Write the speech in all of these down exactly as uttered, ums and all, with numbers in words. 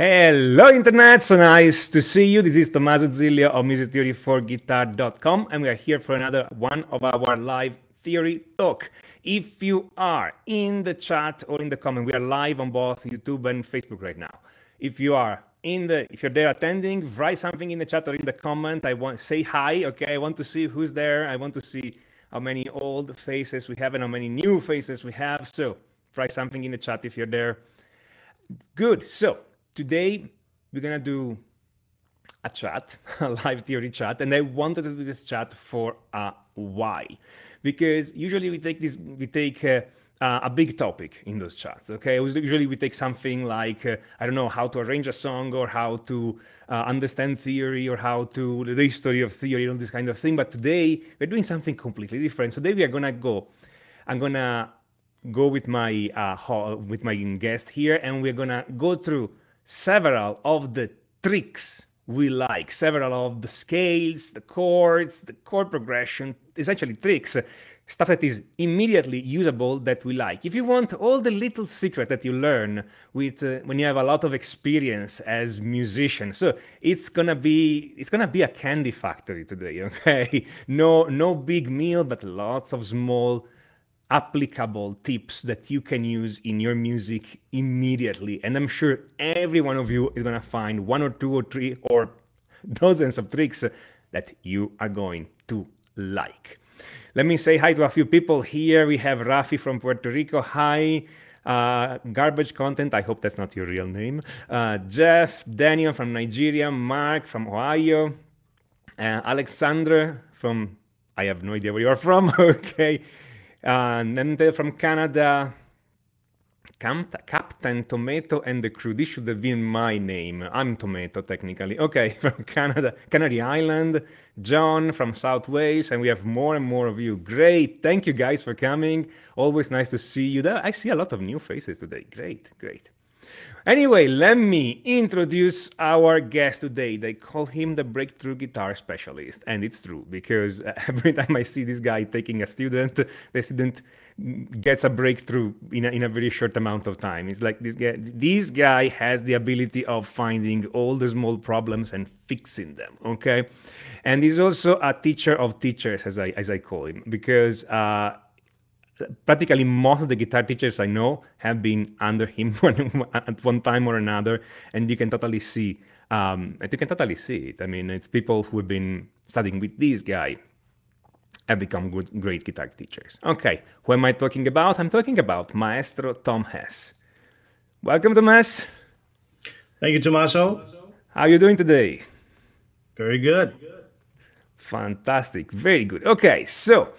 Hello internet, so nice to see you. This is Tommaso Zillio of music theory for guitar dot com and we are here for another one of our live theory talk. If you are in the chat or in the comment, we are live on both YouTube and Facebook right now. If you are in the if you're there attending, write something in the chat or in the comment. I want say hi, okay? I want to see who's there. I want to see how many old faces we have and how many new faces we have. So write something in the chat if you're there. Good. So today, we're going to do a chat, a live theory chat, and I wanted to do this chat for a while, because usually we take this, we take uh, uh, a big topic in those chats, okay? Usually we take something like, uh, I don't know, how to arrange a song, or how to uh, understand theory, or how to, the history of theory, and all this kind of thing, but today we're doing something completely different. So today we are going to go, I'm going to go with my, uh, with my guest here, and we're going to go through several of the tricks we like, several of the scales, the chords, the chord progression, essentially tricks, stuff that is immediately usable that we like. If you want all the little secret that you learn with uh, when you have a lot of experience as musician, so it's gonna be it's gonna be a candy factory today, okay? No, no big meal, but lots of small applicable tips that you can use in your music immediately. And I'm sure every one of you is going to find one or two or three or dozens of tricks that you are going to like. Let me say hi to a few people here. We have Rafi from Puerto Rico. Hi. Uh, garbage content. I hope that's not your real name. Uh, Jeff, Daniel from Nigeria, Mark from Ohio, uh, Alexandra from, I have no idea where you are from. Okay. Uh, and then from Canada, Captain Tomato and the crew. This should have been my name. I'm Tomato, technically. Okay, from Canada, Canary Island, John from South Wales, and we have more and more of you. Great. Thank you guys for coming. Always nice to see you. I see a lot of new faces today. Great, great. Anyway, let me introduce our guest today. They call him the breakthrough guitar specialist, and it's true, because every time I see this guy taking a student, the student gets a breakthrough in a, in a very short amount of time. It's like this guy, this guy has the ability of finding all the small problems and fixing them, okay? And he's also a teacher of teachers, as I, as I call him, because uh, practically most of the guitar teachers I know have been under him one, at one time or another, and you can totally see, um, you can totally see it. I mean, it's people who have been studying with this guy have become good, great guitar teachers. Okay, who am I talking about? I'm talking about Maestro Tom Hess. Welcome, Tom Hess. Thank you, Tommaso. How are you doing today? Very good. Fantastic. Very good. Okay, so.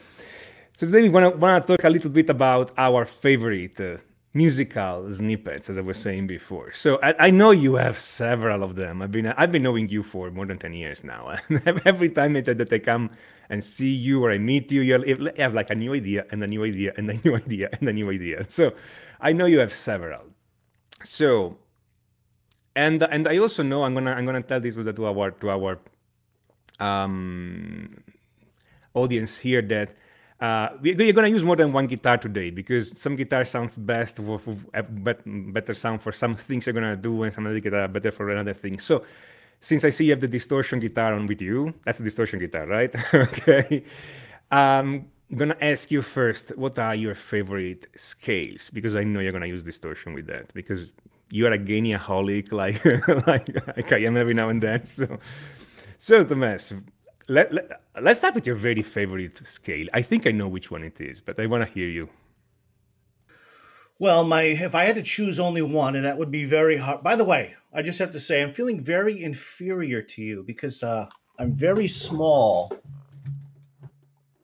So today we want to, want to talk a little bit about our favorite uh, musical snippets, as I was saying before. So I, I know you have several of them. I've been I've been knowing you for more than ten years now. And every time that I come and see you or I meet you, you have like a new idea and a new idea and a new idea and a new idea. So I know you have several. So and and I also know I'm gonna I'm gonna tell this to our to our um, audience here that. Uh, we're going to use more than one guitar today, because some guitar sounds best for, for better sound for some things you're going to do, and some other guitar better for another thing. So since I see you have the distortion guitar on with you, that's the distortion guitar, right? Okay. I'm going to ask you first, what are your favorite scales? Because I know you're going to use distortion with that, because you are a gainiaholic like, like, like I am every now and then. So, so Thomas, Let, let, let's start with your very favorite scale. I think I know which one it is, but I want to hear you. Well, my if I had to choose only one, and that would be very hard. By the way, I just have to say, I'm feeling very inferior to you, because uh, I'm very small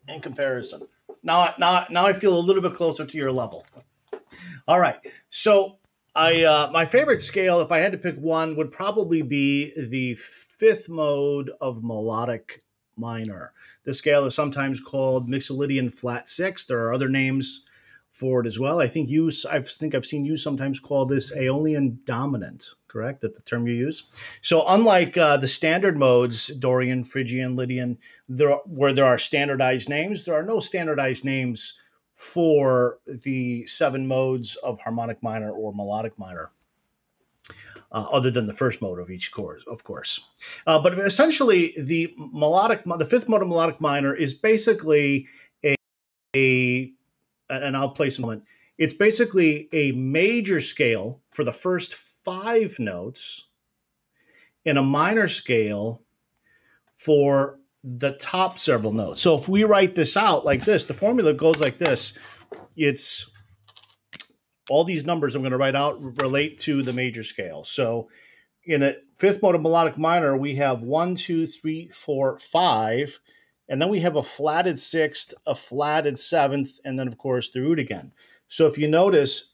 in comparison. Now, now, now I feel a little bit closer to your level. All right. So I uh, my favorite scale, if I had to pick one, would probably be the fifth mode of melodic minor. The scale is sometimes called Mixolydian flat six. There are other names for it as well. I think you, I think I've seen you sometimes call this Aeolian dominant, correct? That's the term you use. So unlike uh, the standard modes, Dorian, Phrygian, Lydian, there are, where there are standardized names, there are no standardized names for the seven modes of harmonic minor or melodic minor. uh, other than the first mode of each chord, of course. Uh, but essentially, the melodic, the fifth mode of melodic minor is basically a, a and I'll play some. It's basically a major scale for the first five notes, and a minor scale for the top several notes. So if we write this out like this, the formula goes like this. It's all these numbers I'm going to write out relate to the major scale. So in a fifth mode of melodic minor, we have one, two, three, four, five, and then we have a flatted sixth, a flatted seventh, and then of course the root again. So if you notice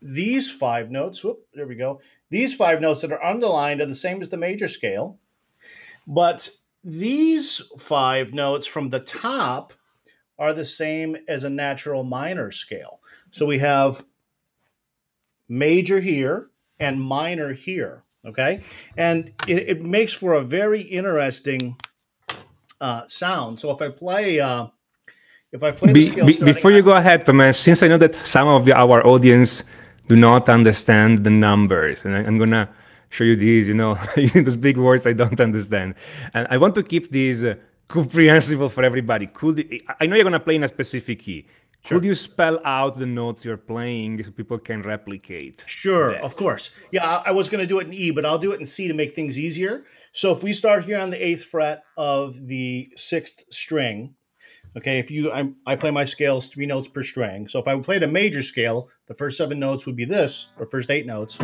these five notes, whoop, there we go. These five notes that are underlined are the same as the major scale, but these five notes from the top are the same as a natural minor scale. So we have major here and minor here, okay? And it, it makes for a very interesting uh, sound. So if I play, uh, if I play be, the scale be, before you go ahead, Tommaso, since I know that some of the, our audience do not understand the numbers, and I, I'm gonna show you these, you know, those big words I don't understand, and I want to keep these. Uh, comprehensible for everybody. Could I know you're going to play in a specific key. Sure. Could you spell out the notes you're playing so people can replicate? Sure, that? Of course. Yeah, I was going to do it in E, but I'll do it in C to make things easier. So if we start here on the eighth fret of the sixth string, okay, if you, I, I play my scales three notes per string. So if I played a major scale, the first seven notes would be this, or first eight notes.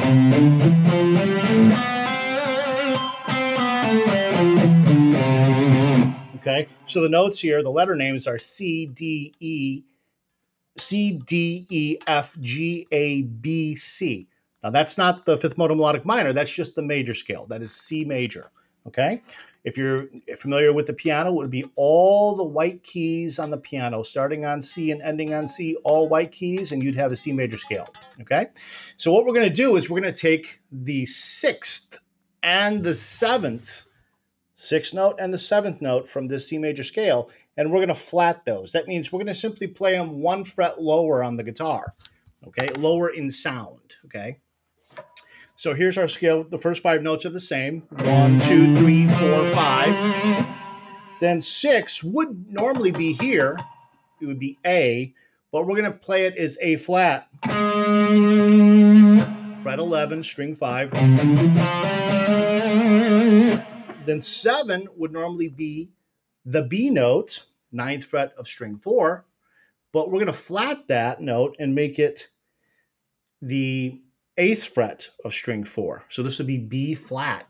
Okay, so the notes here, the letter names are C, D, E, C, D, E, F, G, A, B, C. Now that's not the fifth mode of melodic minor, that's just the major scale. That is C major, okay? If you're familiar with the piano, it would be all the white keys on the piano, starting on C and ending on C, all white keys, and you'd have a C major scale, okay? So what we're gonna do is we're gonna take the sixth and the seventh sixth note and the seventh note from this C major scale, and we're going to flat those. That means we're going to simply play them one fret lower on the guitar, okay? Lower in sound, okay? So here's our scale. The first five notes are the same. One, two, three, four, five. Then six would normally be here. It would be A, but we're going to play it as A flat. Fret eleven, string five. Then seven would normally be the B note, ninth fret of string four, but we're going to flat that note and make it the eighth fret of string four. So this would be B flat.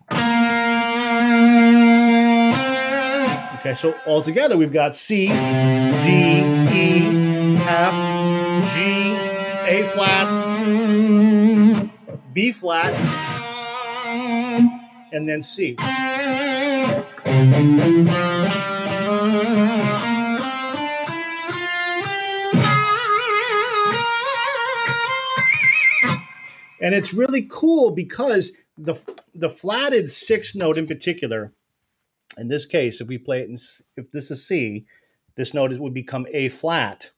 Okay, so altogether we've got C, D, E, F, G, A flat, B flat, and then C. And it's really cool because the the flatted sixth note in particular, in this case, if we play it in, if this is C, this note would become A flat.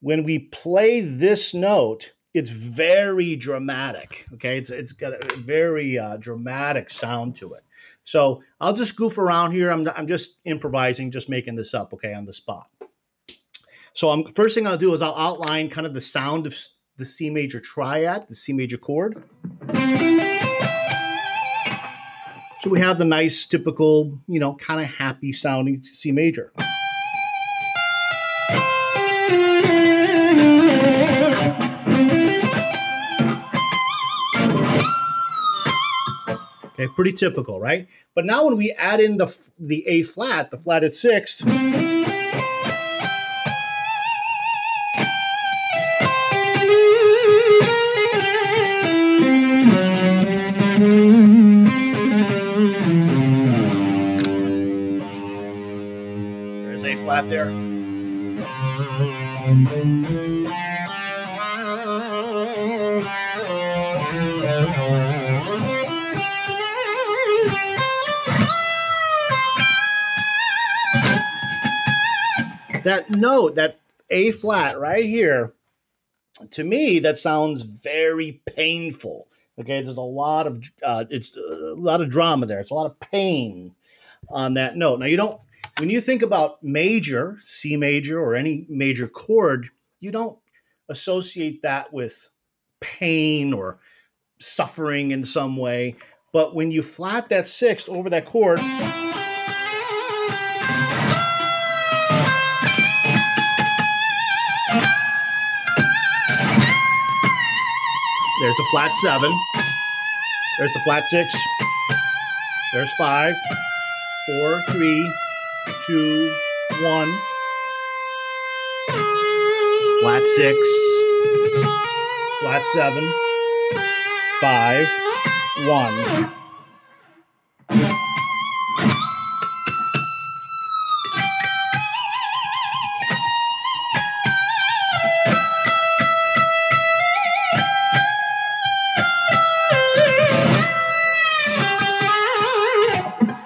When we play this note, it's very dramatic, okay? It's, it's got a very uh, dramatic sound to it. So I'll just goof around here. I'm, I'm just improvising, just making this up, okay, on the spot. So I'm, first thing I'll do is I'll outline kind of the sound of the C major triad, the C major chord. So we have the nice, typical, you know, kind of happy sounding C major. Okay, pretty typical, right? But now when we add in the, the A flat, the flatted sixth, there's A flat there. That note, that A flat right here, to me, that sounds very painful. Okay, there's a lot of uh, it's a lot of drama there. It's a lot of pain on that note. Now you don't, when you think about major, C major or any major chord, you don't associate that with pain or suffering in some way. But when you flat that sixth over that chord, there's the flat seven, there's the flat six, there's five, four, three, two, one, flat six, flat seven, five, one.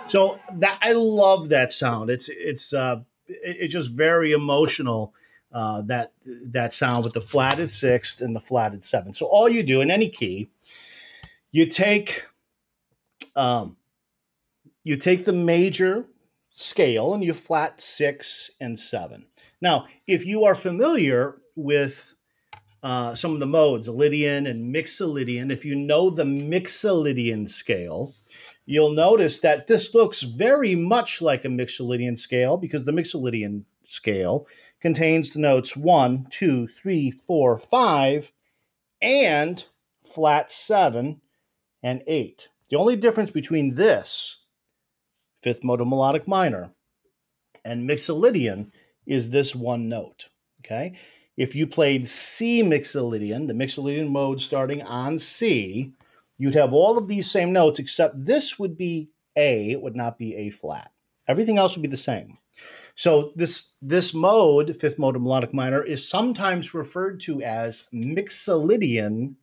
So that, I love that sound. It's it's uh, it's just very emotional, uh, that that sound with the flatted sixth and the flatted seventh. So all you do in any key, you take um, you take the major scale and you flat six and seven. Now, if you are familiar with uh, some of the modes, Lydian and Mixolydian, if you know the Mixolydian scale, you'll notice that this looks very much like a Mixolydian scale, because the Mixolydian scale contains the notes one, two, three, four, five, and flat seven and eight. The only difference between this fifth mode of melodic minor and Mixolydian is this one note. Okay, if you played C Mixolydian, the Mixolydian mode starting on C, you'd have all of these same notes, except this would be A, it would not be A flat. Everything else would be the same. So this, this mode, fifth mode of melodic minor, is sometimes referred to as Mixolydian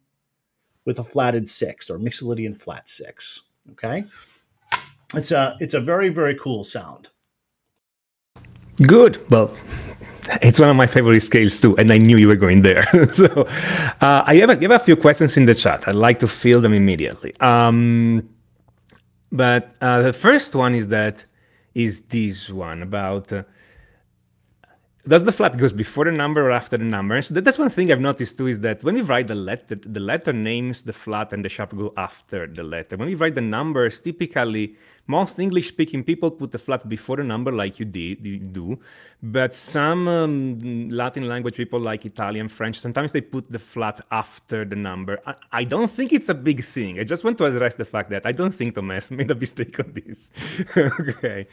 with a flatted sixth, or Mixolydian flat six, okay? It's a, it's a very, very cool sound. Good. Well, it's one of my favorite scales too, and I knew you were going there. So uh, I have a, have a few questions in the chat. I'd like to field them immediately. Um, but uh, the first one is that is this one about uh, does the flat goes before the number or after the number? So that, that's one thing I've noticed too, is that when we write the letter, the letter names, the flat and the sharp go after the letter. When we write the numbers, typically most English-speaking people put the flat before the number, like you did, you do. But some um, Latin language people, like Italian, French, sometimes they put the flat after the number. I, I don't think it's a big thing. I just want to address the fact that I don't think Tommaso made a mistake on this. Okay.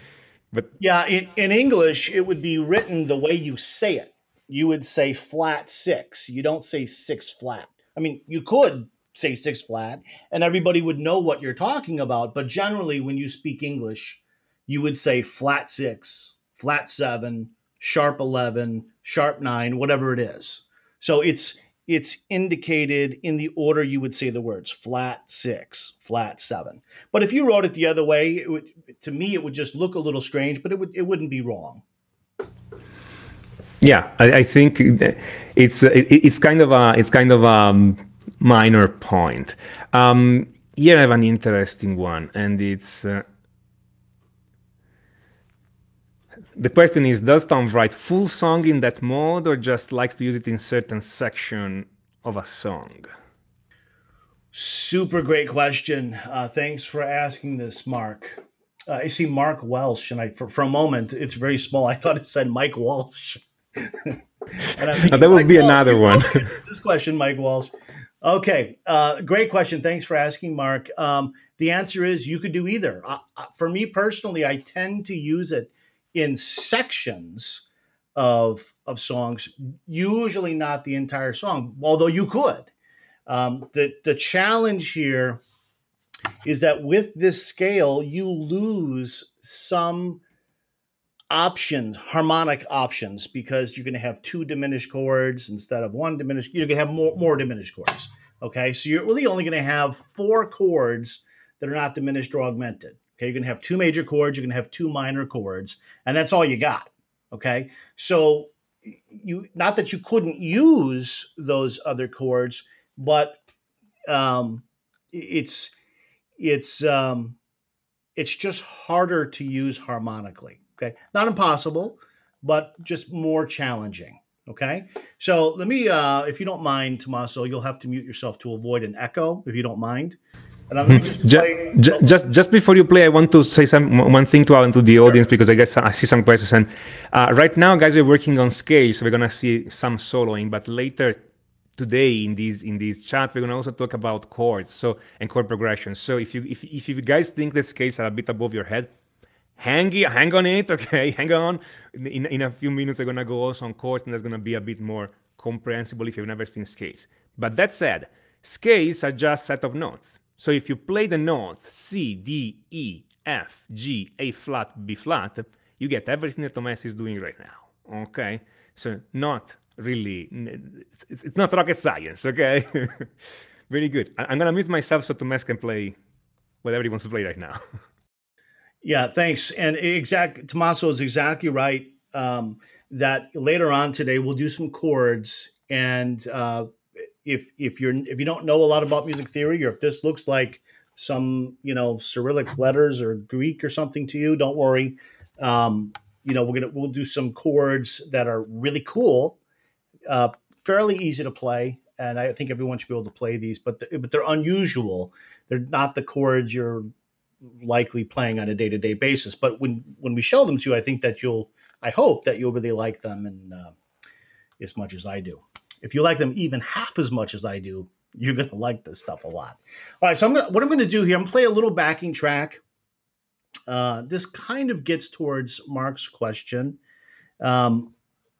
But yeah, in, in English, it would be written the way you say it. You would say flat six. You don't say six flat. I mean, you could say six flat, and everybody would know what you're talking about. But generally, when you speak English, you would say flat six, flat seven, sharp eleven, sharp nine, whatever it is. So it's it's indicated in the order you would say the words, flat six, flat seven. But if you wrote it the other way, it would, to me, it would just look a little strange, but it would, it wouldn't be wrong. Yeah, I, I think it's, it, it's kind of a, it's kind of a minor point. Um, here I have an interesting one, and it's, uh, the question is, does Tom write full song in that mode or just likes to use it in certain section of a song? Super great question. Uh, thanks for asking this, Mark. Uh, I see Mark Welsh, and I, for, for a moment, it's very small. I thought it said Mike Walsh. And thinking, now that would Mike be Walsh, another one. This question, Mike Walsh. Okay, uh, great question. Thanks for asking, Mark. Um, the answer is you could do either. Uh, for me personally, I tend to use it in sections of, of songs, usually not the entire song, although you could. Um, the, the challenge here is that with this scale, you lose some options, harmonic options, because you're going to have two diminished chords instead of one diminished. You're going to have more, more diminished chords, okay? So you're really only going to have four chords that are not diminished or augmented. Okay, you're going to have two major chords, you're going to have two minor chords, and that's all you got, okay? So you, not that you couldn't use those other chords, but um, it's it's um, it's just harder to use harmonically. Okay, not impossible, but just more challenging. Okay, so let me, uh, if you don't mind, Tommaso, you'll have to mute yourself to avoid an echo, if you don't mind. And I'm just, just, just just before you play, I want to say some one thing to, to the audience, sure, because I guess I see some questions. And uh, right now, guys, we're working on scales, so we're gonna see some soloing. But later today, in these in this chat, we're gonna also talk about chords, so and chord progressions. So if you if if you guys think the scales are a bit above your head, hang hang on it, okay? Hang on. In in a few minutes, we're gonna go also on chords, and that's gonna be a bit more comprehensible if you've never seen scales. But that said, scales are just a set of notes. So if you play the notes C, D, E, F, G, A flat, B flat, you get everything that Tom Hess is doing right now, okay? So not really, it's not rocket science, okay? Very good. I'm gonna mute myself so Tom Hess can play whatever he wants to play right now. Yeah, thanks. And exact, Tommaso is exactly right, um, that later on today we'll do some chords, and uh, If if you're if you don't know a lot about music theory, or if this looks like some you know Cyrillic letters or Greek or something to you, don't worry. Um, you know we're gonna we'll do some chords that are really cool, uh, fairly easy to play, and I think everyone should be able to play these. But the, but they're unusual. They're not the chords you're likely playing on a day to day basis. But when when we show them to you, I think that you'll I hope that you'll really like them, and uh, as much as I do. If you like them even half as much as I do, you're going to like this stuff a lot. All right, so I'm gonna, what I'm going to do here, I'm going to play a little backing track. Uh, this kind of gets towards Mark's question. Um,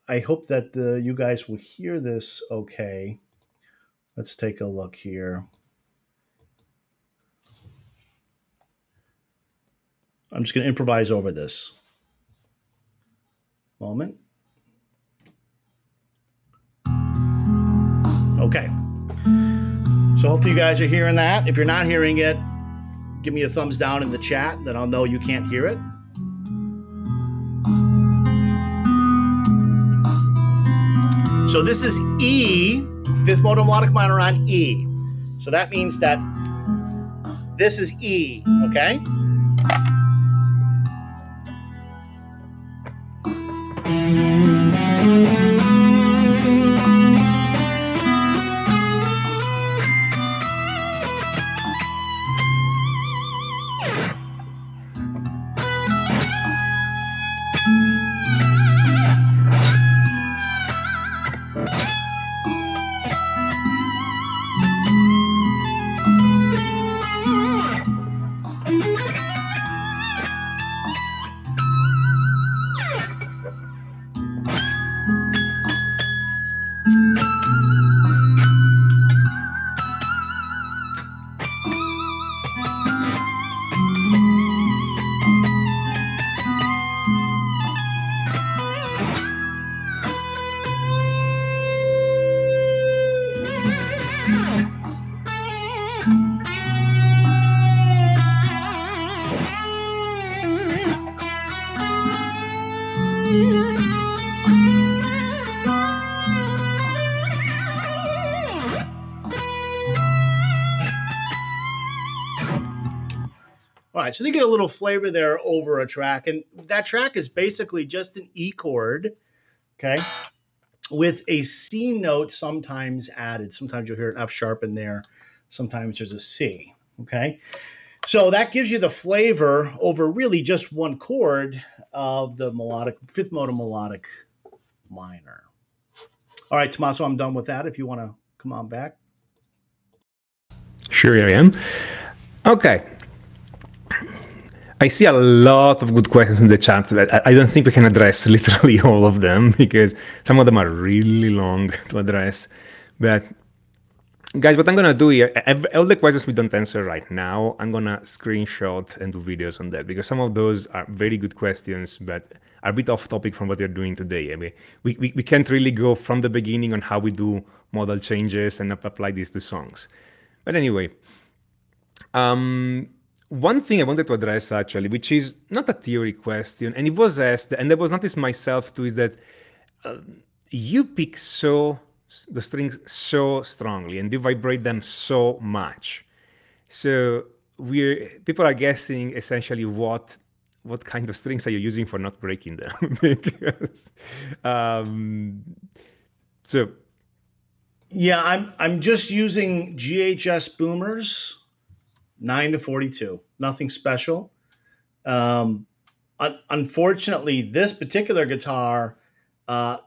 I hope that the, you guys will hear this okay. Let's take a look here. I'm just going to improvise over this. Moment. Okay, so hopefully you guys are hearing that. If you're not hearing it, give me a thumbs down in the chat, then I'll know you can't hear it. So this is E, fifth mode of melodic minor on E. So that means that this is E, okay? So they get a little flavor there over a track, and that track is basically just an E chord, okay, with a C note sometimes added. Sometimes you'll hear an F sharp in there. Sometimes there's a C, okay? So that gives you the flavor over really just one chord of the melodic, fifth mode of melodic minor. All right, Tommaso, I'm done with that. If you want to come on back. Sure, I am. Okay. I see a lot of good questions in the chat that I don't think we can address literally all of them, because some of them are really long to address. But guys, what I'm going to do here, all the questions we don't answer right now, I'm going to screenshot and do videos on that, because some of those are very good questions, but are a bit off topic from what you're doing today. I mean, we, we, we can't really go from the beginning on how we do modal changes and apply these to songs. But anyway, um, one thing I wanted to address, actually, which is not a theory question, and it was asked, and I was noticed myself too, is that uh, you pick so the strings so strongly and you vibrate them so much So we're people are guessing essentially what what kind of strings are you using for not breaking them? because, um, so yeah, I'm I'm just using G H S Boomers, nine to forty-two, nothing special. Um, un unfortunately, this particular guitar uh,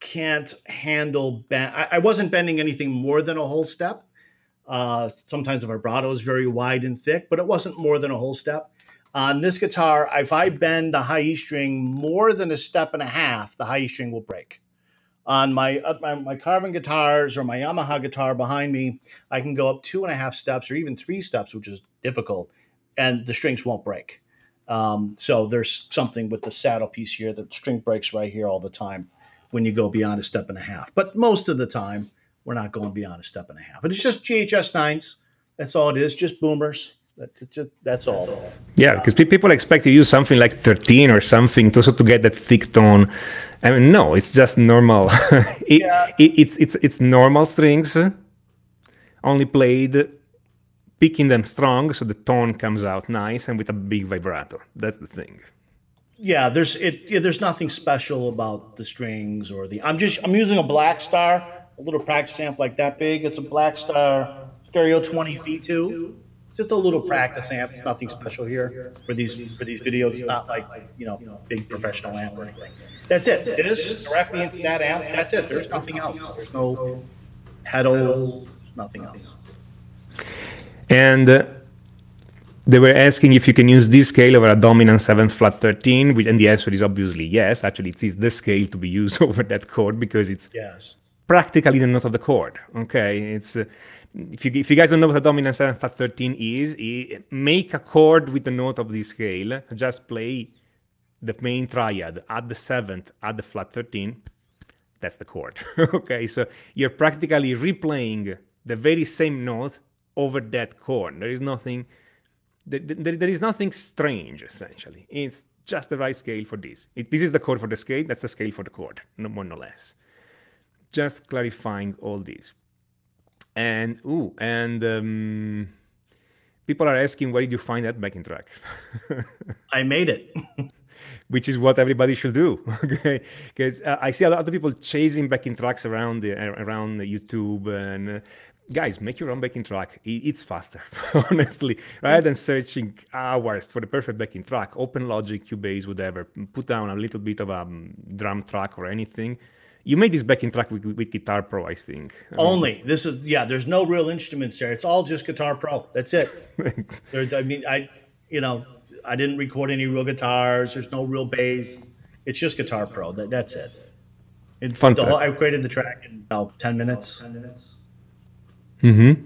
can't handle bend. I, I wasn't bending anything more than a whole step. Uh, sometimes the vibrato is very wide and thick, but it wasn't more than a whole step. On this guitar, if I bend the high E string more than a step and a half, the high E string will break. On my, uh, my, my Carvin guitars or my Yamaha guitar behind me, I can go up two and a half steps or even three steps, which is difficult, and the strings won't break. Um, so there's something with the saddle piece here. The string breaks right here all the time when you go beyond a step and a half. But most of the time, we're not going beyond a step and a half. And it's just G H S nines. That's all it is, just Boomers. That's, just, that's all. Yeah, because uh, people expect to use something like thirteen or something to, also to get that thick tone. I mean, no, it's just normal. it, yeah. it, it's, it's, it's normal strings, only played, picking them strong so the tone comes out nice and with a big vibrato. That's the thing. Yeah, there's, it, yeah, there's nothing special about the strings or the... I'm, just, I'm using a Blackstar. A little practice amp like that big. It's a Blackstar Stereo twenty V two. It's just a little practice amp. It's nothing special here for these for these videos. It's not like, you know, big professional amp or anything. That's it. It is directly into that amp. That's it. There's nothing else. There's no pedals. Nothing else. And uh, they were asking if you can use this scale over a dominant seven flat thirteen, which, and the answer is obviously yes. Actually, it is the scale to be used over that chord because it's yes. Practically the note of the chord. Okay, it's uh, if you if you guys don't know what a dominant seven flat thirteen is, it, make a chord with the note of the scale. Just play the main triad at the seventh, at the flat thirteen. That's the chord. Okay, so you're practically replaying the very same note over that chord. There is nothing. There, there, there is nothing strange. Essentially, it's just the right scale for this. It, this is the chord for the scale. That's the scale for the chord. No more, no less. Just clarifying all this. And ooh, and um, people are asking, where did you find that backing track? I made it. Which is what everybody should do, okay? Because uh, I see a lot of people chasing backing tracks around the, around YouTube. And uh, guys, make your own backing track. It's faster, honestly, rather than searching hours for the perfect backing track. Open Logic, Cubase, whatever. Put down a little bit of a um, drum track or anything. You made this backing track with, with Guitar Pro, I think. I Only mean, this is yeah. There's no real instruments there. It's all just Guitar Pro. That's it. There, I mean, I, you know, I didn't record any real guitars. There's no real bass. It's just Guitar Pro. That, that's it. It's the whole, I created the track in about ten minutes. Ten minutes. Mm-hmm.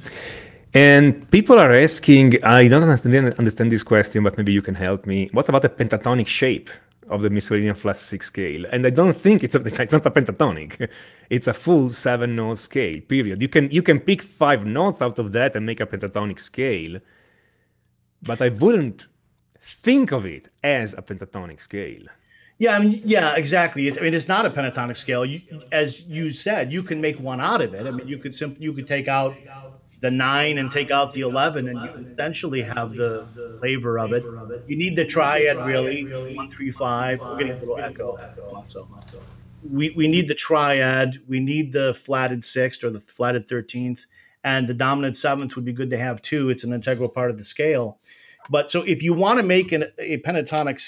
And people are asking. I don't understand this question, but maybe you can help me. What about the pentatonic shape of the Miscellaneous Flat six scale? And I don't think it's, a, it's not a pentatonic. It's a full seven note scale, period. You can, you can pick five notes out of that and make a pentatonic scale, but I wouldn't think of it as a pentatonic scale. Yeah, I mean, yeah, exactly. It's, I mean, it's not a pentatonic scale. You, as you said, you can make one out of it. I mean, you could simply, you could take out the nine and take out the eleven, and you essentially have the flavor of it. You need the triad, really. One, three, five. We're getting a little echo. Also, we we need the triad. We need the flatted sixth or the flatted thirteenth, and the dominant seventh would be good to have too. It's an integral part of the scale. But so if you want to make an, a pentatonic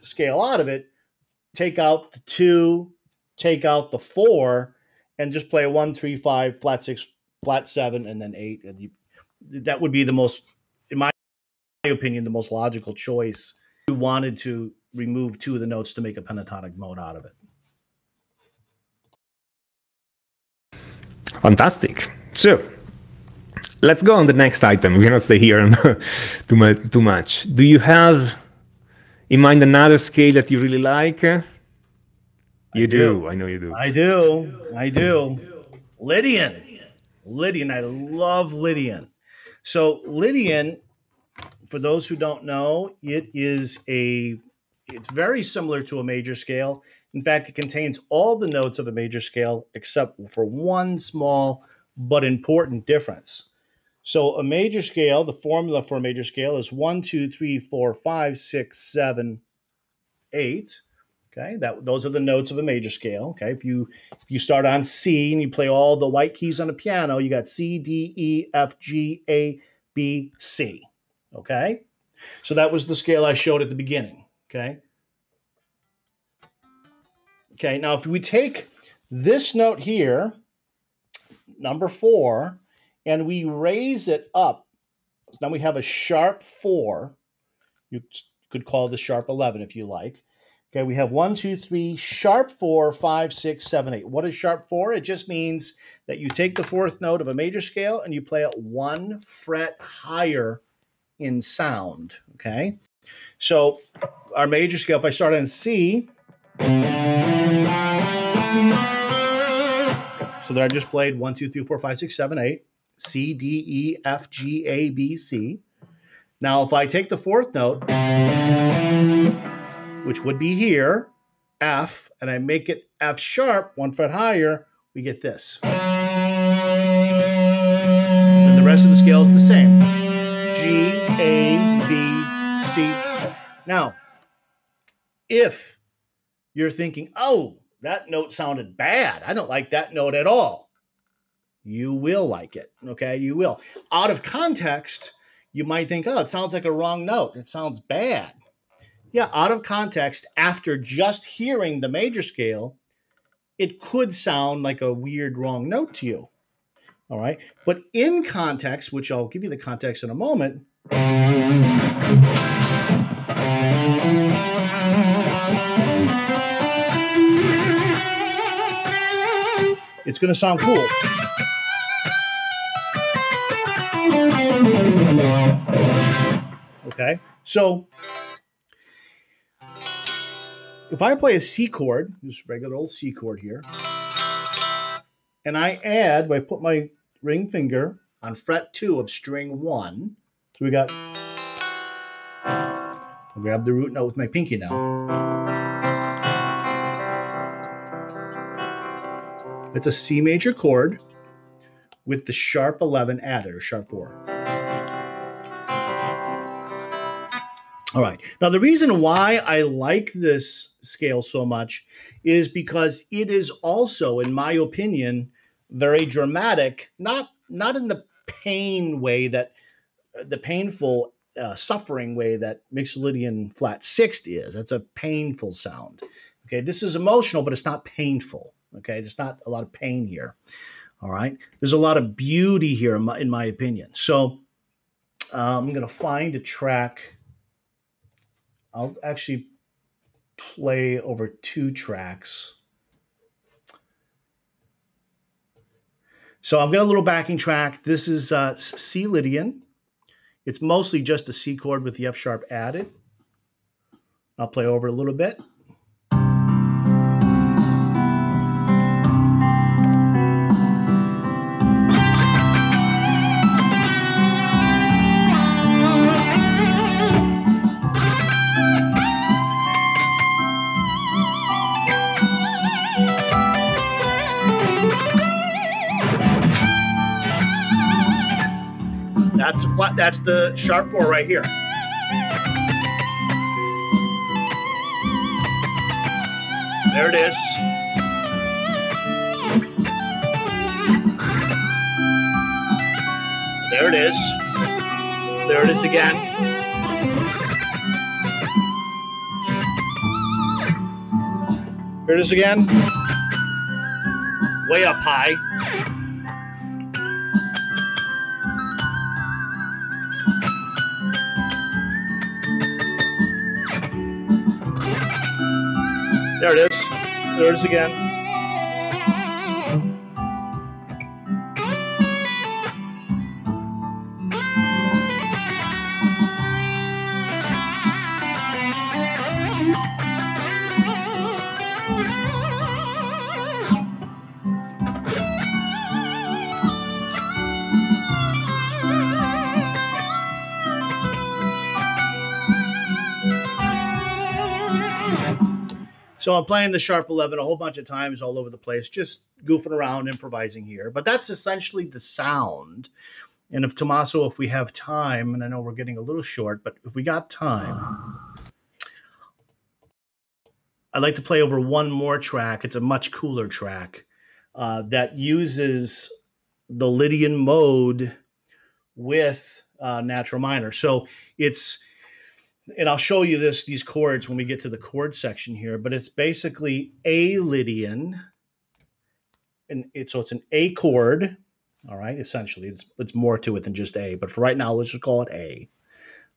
scale out of it, take out the two, take out the four, and just play a one, three, five, flat six, flat seven, and then eight. And you, that would be the most, in my opinion, the most logical choice. You wanted to remove two of the notes to make a pentatonic mode out of it. Fantastic. So let's go on the next item. We cannot stay here too much. Too much. Do you have in mind another scale that you really like? You do. do. I know you do. I do. I do. Lydian. Lydian, I love Lydian. So Lydian, for those who don't know, it is a, it's very similar to a major scale. In fact, it contains all the notes of a major scale except for one small but important difference. So a major scale, the formula for a major scale is one, two, three, four, five, six, seven, eight. Okay, that, those are the notes of a major scale. Okay, if you if you start on C and you play all the white keys on a piano, you got C, D, E, F, G, A, B, C. Okay, so that was the scale I showed at the beginning. Okay. Okay, now if we take this note here, number four, and we raise it up, so now we have a sharp four. You could call this sharp eleven if you like. Okay, we have one, two, three, sharp four, five, six, seven, eight. What is sharp four? It just means that you take the fourth note of a major scale and you play it one fret higher in sound. Okay, so our major scale, if I start on C, so there I just played one, two, three, four, five, six, seven, eight, C, D, E, F, G, A, B, C. Now, if I take the fourth note, which would be here, F, and I make it F sharp, one fret higher, we get this. And the rest of the scale is the same. G, A, B, C. Now, if you're thinking, oh, that note sounded bad, I don't like that note at all, you will like it, okay? You will. Out of context, you might think, oh, it sounds like a wrong note. It sounds bad. Yeah, out of context, after just hearing the major scale, it could sound like a weird wrong note to you, all right? But in context, which I'll give you the context in a moment, it's going to sound cool. Okay, so if I play a C chord, this regular old C chord here, and I add, I put my ring finger on fret two of string one, so we got, I'll grab the root note with my pinky now. It's a C major chord with the sharp eleven added, or sharp four. All right. Now, the reason why I like this scale so much is because it is also, in my opinion, very dramatic, not, not in the pain way that, the painful uh, suffering way that Mixolydian flat sixth is. That's a painful sound. Okay, this is emotional, but it's not painful. Okay, there's not a lot of pain here, all right? There's a lot of beauty here, in my, in my opinion. So um, I'm going to find a track. I'll actually play over two tracks. So I've got a little backing track. This is uh, C Lydian. It's mostly just a C chord with the F sharp added. I'll play over a little bit. That's the flat, that's the sharp four right here. There it is. There it is. There it is again. Here it is again. Way up high. There it is. There it is again. So I'm playing the sharp eleven a whole bunch of times all over the place, just goofing around, improvising here. But that's essentially the sound. And if Tommaso, if we have time, and I know we're getting a little short, but if we got time, I'd like to play over one more track. It's a much cooler track uh, that uses the Lydian mode with uh, natural minor. So it's, and I'll show you this, these chords when we get to the chord section here, but it's basically a Lydian. And it, so it's an A chord. All right. Essentially, it's, it's more to it than just A, but for right now, let's just call it A.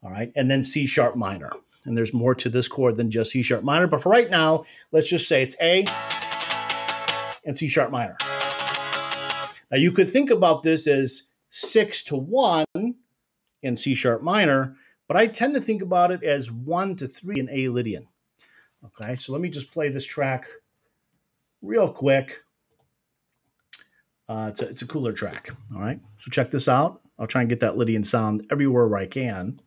All right. And then C sharp minor. And there's more to this chord than just C sharp minor. But for right now, let's just say it's A and C sharp minor. Now you could think about this as six to one in C sharp minor, but I tend to think about it as one to three in A Lydian. Okay. So let me just play this track real quick. Uh, it's, a, it's a cooler track. All right. So check this out. I'll try and get that Lydian sound everywhere where I can.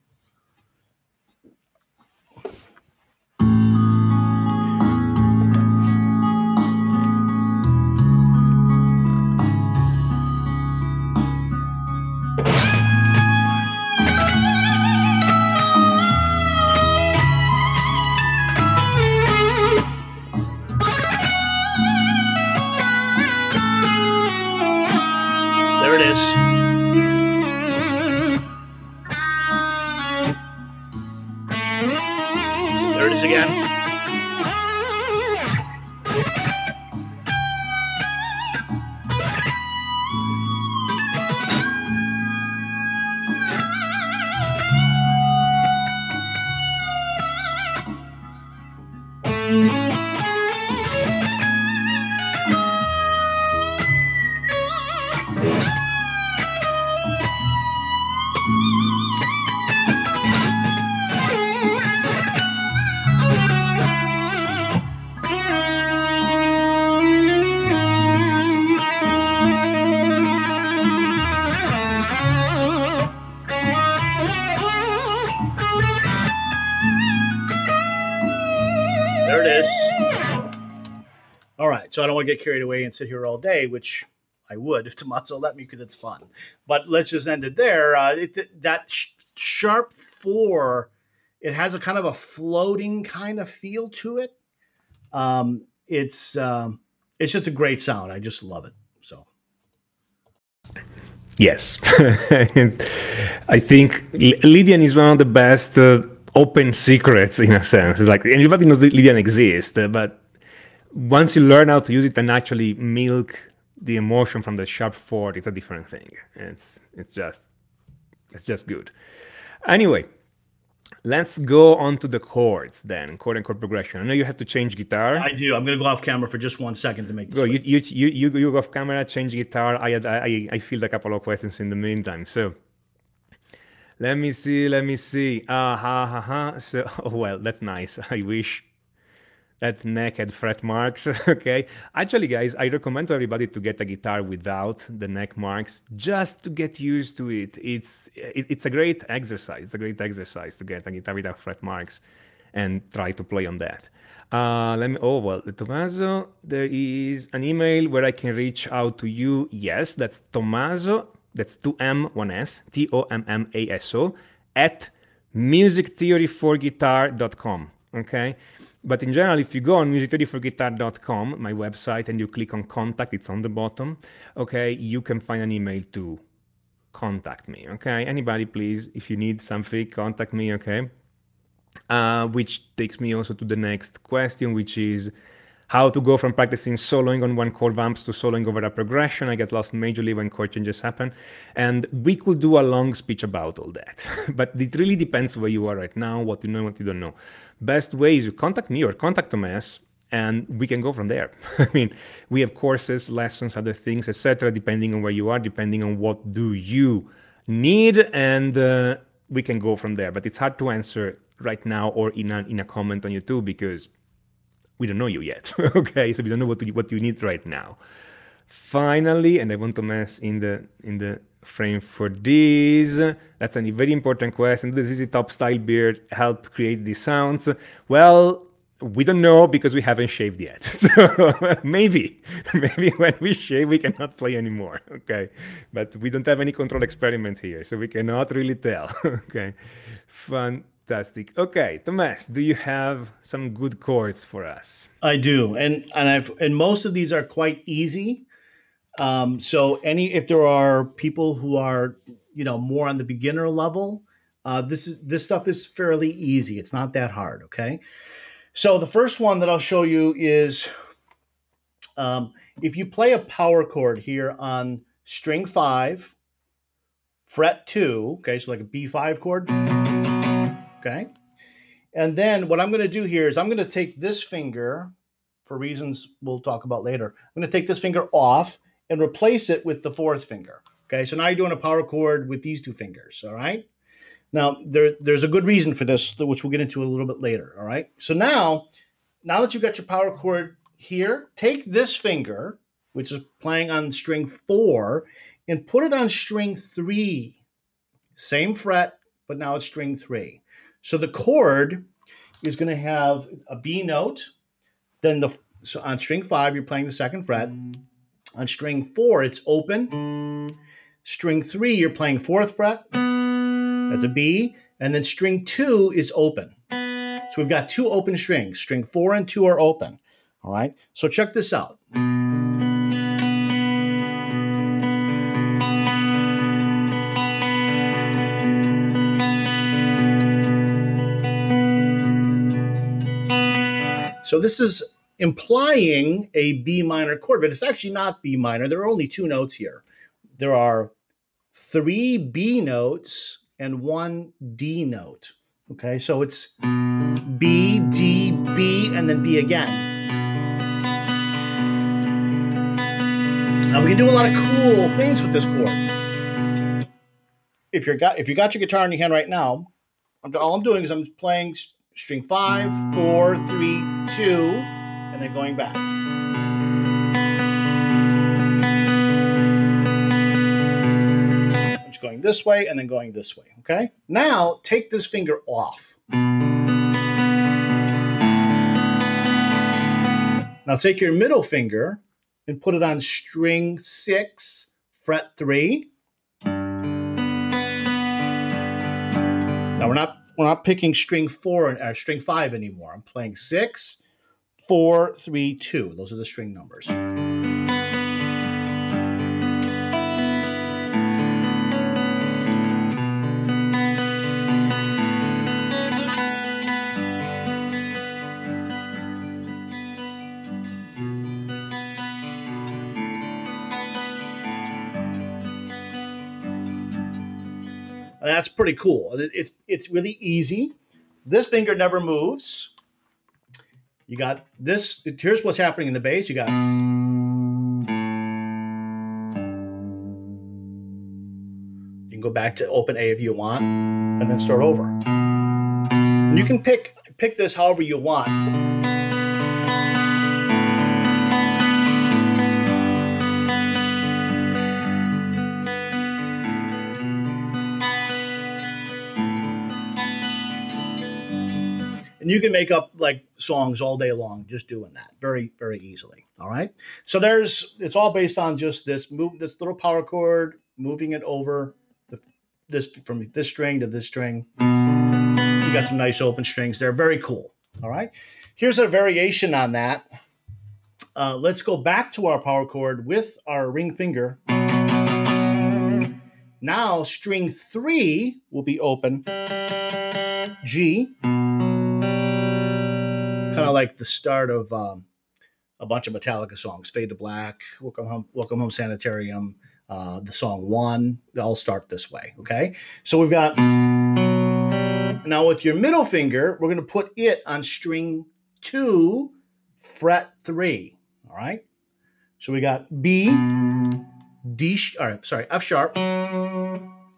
So I don't want to get carried away and sit here all day, which I would if Tommaso let me, because it's fun. But let's just end it there. Uh, it, that sh sharp four, it has a kind of a floating kind of feel to it. Um, it's um, it's just a great sound. I just love it. So yes, I think Lydian is one of the best uh, open secrets in a sense. It's like everybody knows that Lydian exists, uh, but once you learn how to use it and actually milk the emotion from the sharp four, it's a different thing. It's it's just it's just good. Anyway, let's go on to the chords then, chord and chord progression. I know you have to change guitar. I do. I'm going to go off camera for just one second to make this. Go you you, you you you go off camera, change guitar. I had I I filled a couple of questions in the meantime. So let me see, let me see. Ah uh, ha ha ha. So oh, well, that's nice. I wish. That necked fret marks, okay? Actually, guys, I recommend to everybody to get a guitar without the neck marks just to get used to it. It's it, it's a great exercise. It's a great exercise to get a guitar without fret marks and try to play on that. Uh, let me, oh, well, Tommaso, there is an email where I can reach out to you. Yes, that's Tommaso, that's two M one S, T O M M A S O, at music theory for guitar dot com, okay? But in general, if you go on music theory for guitar dot com, my website, and you click on contact, it's on the bottom, okay, you can find an email to contact me, okay? Anybody, please, if you need something, contact me, okay? Uh, which takes me also to the next question, which is how to go from practicing soloing on one chord vamps to soloing over a progression. I get lost majorly when chord changes happen. And we could do a long speech about all that. But it really depends where you are right now, what you know, what you don't know. Best way is you contact me or contact Tommaso, and we can go from there. I mean, we have courses, lessons, other things, et cetera, depending on where you are, depending on what do you need, and uh, we can go from there. But it's hard to answer right now or in a, in a comment on YouTube because we don't know you yet, okay? So we don't know what you, what you need right now. Finally, and I want Tommaso in the in the frame for this. That's a very important question. Does Easy Top Style Beard help create these sounds? Well, We don't know because we haven't shaved yet. So maybe, maybe when we shave, we cannot play anymore, okay? But we don't have any control experiment here, so we cannot really tell, okay? Fantastic. Okay, Tommaso, do you have some good chords for us? I do, and and I've and most of these are quite easy. Um, so any if there are people who are, you know, more on the beginner level, uh, this is this stuff is fairly easy. It's not that hard, okay? So the first one that I'll show you is um, if you play a power chord here on string five, fret two, okay, so like a B five chord, okay? And then what I'm going to do here is I'm going to take this finger, for reasons we'll talk about later, I'm going to take this finger off and replace it with the fourth finger, okay? So now you're doing a power chord with these two fingers, all right? Now, there, there's a good reason for this, which we'll get into a little bit later, all right? So now, now that you've got your power chord here, take this finger, which is playing on string four, and put it on string three. Same fret, but now it's string three. So the chord is going to have a B note. Then the so on string five, you're playing the second fret. On string four, it's open. String three, you're playing fourth fret. That's a B, and then string two is open. So we've got two open strings. String four and two are open, all right? So check this out. So this is implying a B minor chord, but it's actually not B minor. There are only two notes here. There are three B notes and one D note, okay? So it's B, D, B, and then B again. Now we can do a lot of cool things with this chord. If you're got, if you got your guitar in your hand right now, I'm, all I'm doing is I'm playing string five, four, three, two, and then going back. Going this way and then going this way, okay? Now, take this finger off. Now take your middle finger and put it on string six, fret three. Now we're not, we're not picking string four, or string five anymore. I'm playing six, four, three, two. Those are the string numbers. That's pretty cool. It's, it's really easy. This finger never moves. You got this. Here's what's happening in the bass. You got. You can go back to open A if you want, and then start over. And you can pick, pick this however you want. You can make up like songs all day long just doing that very, very easily. All right. So there's, it's all based on just this move, this little power chord, moving it over the, this from this string to this string. You got some nice open strings there. Very cool. All right. Here's a variation on that. Uh, let's go back to our power chord with our ring finger. Now string three will be open. G. Kind of like the start of um, a bunch of Metallica songs, Fade to Black, Welcome Home, Welcome Home Sanitarium, uh, the song One, they all start this way, okay? So we've got, now with your middle finger, we're going to put it on string two, fret three, all right? So we got B, D, or sorry, F sharp,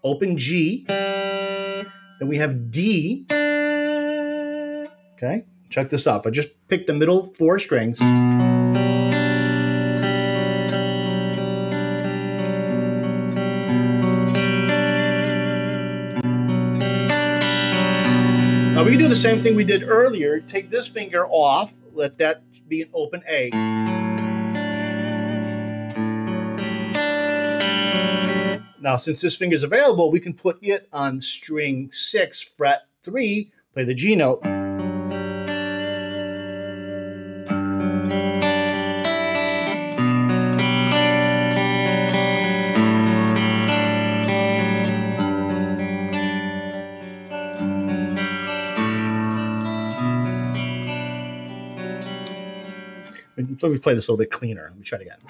open G, then we have D, okay? Check this out. I just picked the middle four strings. Now we we do the same thing we did earlier. Take this finger off, let that be an open A. Now, since this finger is available, we can put it on string six, fret three, play the G note. Let me play this a little bit cleaner. Let me try it again.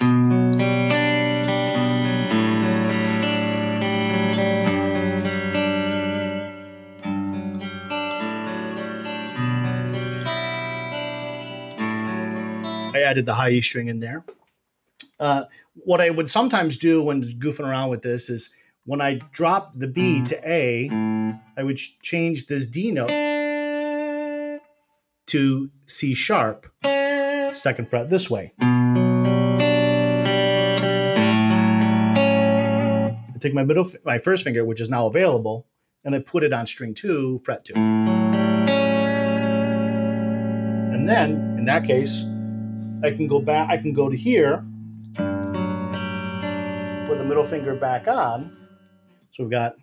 I added the high E string in there. Uh, what I would sometimes do when goofing around with this is when I drop the B to A, I would change this D note to C sharp. Second fret this way. I take my middle, my first finger, which is now available, and I put it on string two, fret two. And then, in that case, I can go back. I can go to here, put the middle finger back on. So we've got.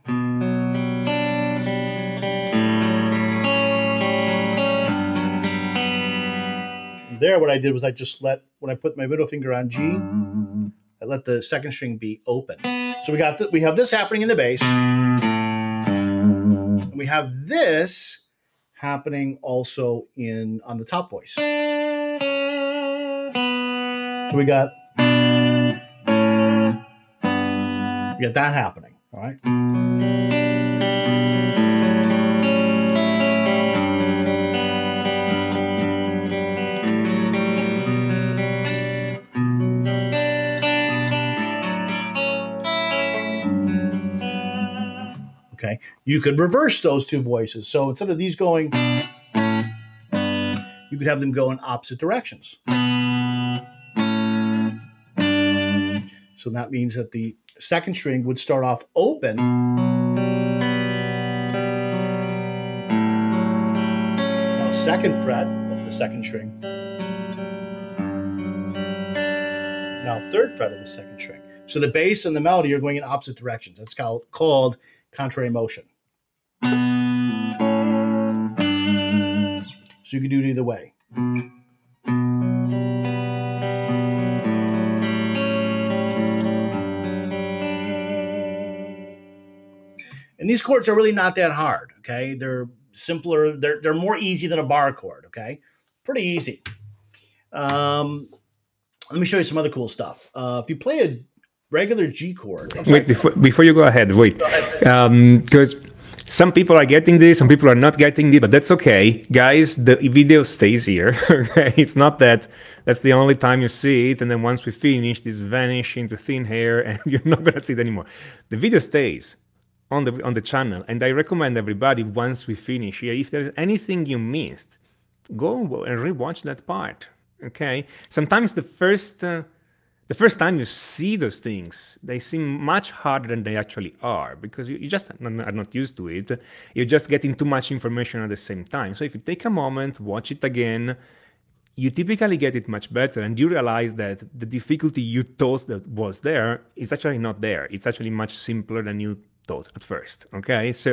There, what I did was I just let, when I put my middle finger on G, I let the second string be open. So we got th we have this happening in the bass, and we have this happening also in on the top voice. So we got we got that happening. All right. Okay, you could reverse those two voices. So instead of these going, you could have them go in opposite directions. So that means that the second string would start off open. Now second fret of the second string. Now third fret of the second string. So the bass and the melody are going in opposite directions. That's called, called contrary motion. So you can do it either way. And these chords are really not that hard, okay? They're simpler. They're, they're more easy than a bar chord, okay? Pretty easy. Um, let me show you some other cool stuff. Uh, if you play a regular G chord. Wait, before, before you go ahead, wait. Because um, some people are getting this, some people are not getting it, but that's okay. Guys, the video stays here. Okay? It's not that that's the only time you see it, and then once we finish, this vanish into thin air, and you're not going to see it anymore. The video stays on the, on the channel, and I recommend everybody, once we finish here, if there's anything you missed, go and rewatch that part. Okay? Sometimes the first... Uh, The first time you see those things, they seem much harder than they actually are because you, you just are not used to it. You're just getting too much information at the same time. So if you take a moment, watch it again, you typically get it much better and you realize that the difficulty you thought that was there is actually not there. It's actually much simpler than you thought at first. Okay, so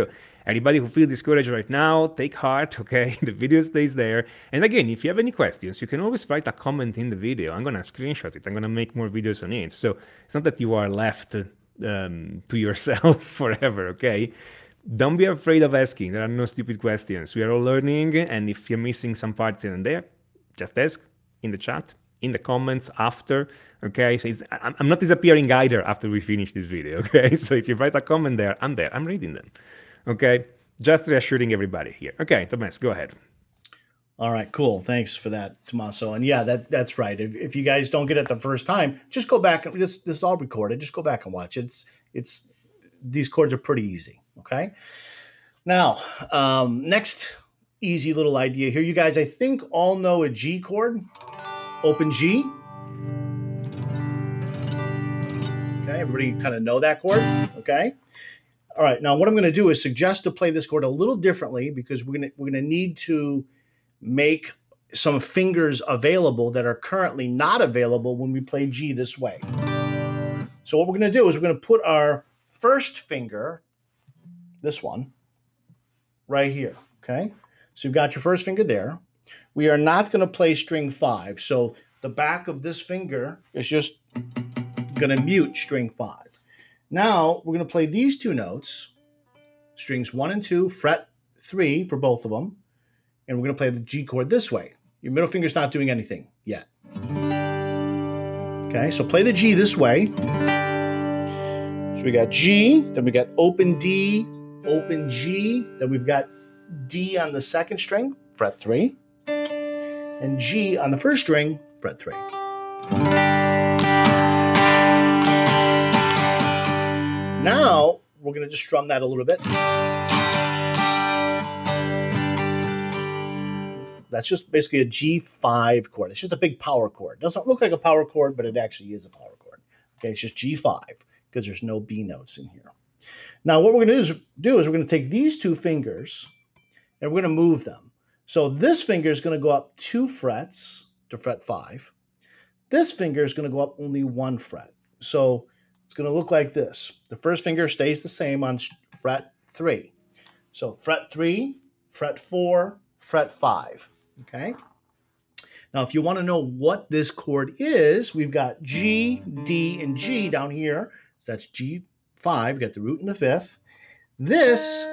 anybody who feels discouraged right now, take heart, okay? The video stays there. And again, if you have any questions, you can always write a comment in the video. I'm gonna screenshot it. I'm gonna make more videos on it. So it's not that you are left um, to yourself forever, okay? Don't be afraid of asking. There are no stupid questions. We are all learning, and if you're missing some parts here and there, just ask in the chat, in the comments after, okay? So it's, I'm not disappearing either after we finish this video, okay? So if you write a comment there, I'm there, I'm reading them, okay? Just reassuring everybody here. Okay, Tommaso, go ahead. All right, cool, thanks for that, Tommaso. And yeah, that that's right. If, if you guys don't get it the first time, just go back, and this, this is all recorded, just go back and watch it. It's, it's, these chords are pretty easy, okay? Now, um, next easy little idea here. You guys, I think, all know a G chord. Open G. Okay, everybody kind of know that chord, okay? All right, now what I'm going to do is suggest to play this chord a little differently, because we're going to, we're going to need to make some fingers available that are currently not available when we play G this way. So what we're going to do is we're going to put our first finger, this one, right here, okay? So you've got your first finger there. We are not going to play string five, so the back of this finger is just going to mute string five. Now we're going to play these two notes, strings one and two, fret three for both of them, and we're going to play the G chord this way. Your middle finger's not doing anything yet. Okay, so play the G this way. So we got G, then we got open D, open G, then we've got D on the second string, fret three, and G on the first string, fret three. Now, we're going to just strum that a little bit. That's just basically a G five chord. It's just a big power chord. It doesn't look like a power chord, but it actually is a power chord. Okay, it's just G five because there's no B notes in here. Now, what we're going to do is we're going to take these two fingers and we're going to move them. So this finger is going to go up two frets to fret five. This finger is going to go up only one fret. So it's going to look like this. The first finger stays the same on fret three. So fret three, fret four, fret five. Okay? Now, if you want to know what this chord is, we've got G, D, and G down here. So that's G five. We've got the root and the fifth. This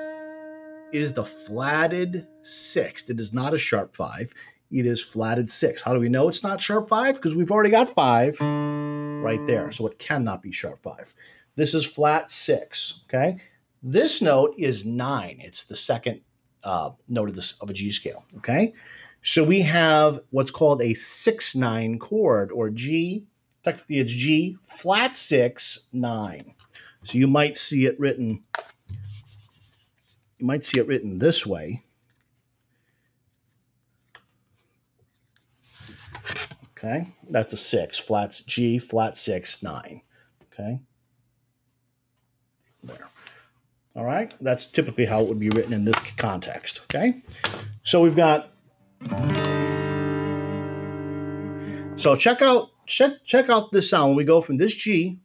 is the flatted sixth. It is not a sharp five. It is flatted six. How do we know it's not sharp five? Because we've already got five right there. So it cannot be sharp five. This is flat six, okay? This note is nine. It's the second uh, note of, this, of a G scale, okay? So we have what's called a six nine chord, or G. Technically, it's G flat six, nine. So you might see it written... You might see it written this way. Okay, that's a six, flat G, flat six, nine. Okay, there. All right, that's typically how it would be written in this context. Okay, so we've got. So check out check check out this sound when we go from this G.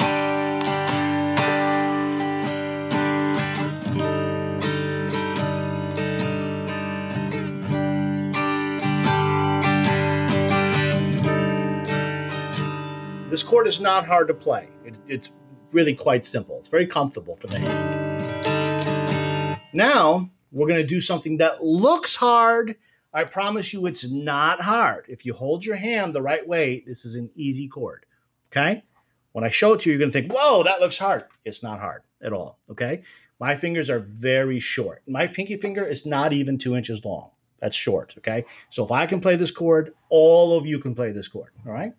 This chord is not hard to play. It, it's really quite simple. It's very comfortable for the hand. Now, we're going to do something that looks hard. I promise you it's not hard. If you hold your hand the right way, this is an easy chord, okay? When I show it to you, you're going to think, whoa, that looks hard. It's not hard at all, okay? My fingers are very short. My pinky finger is not even two inches long. That's short, okay? So if I can play this chord, all of you can play this chord, all right?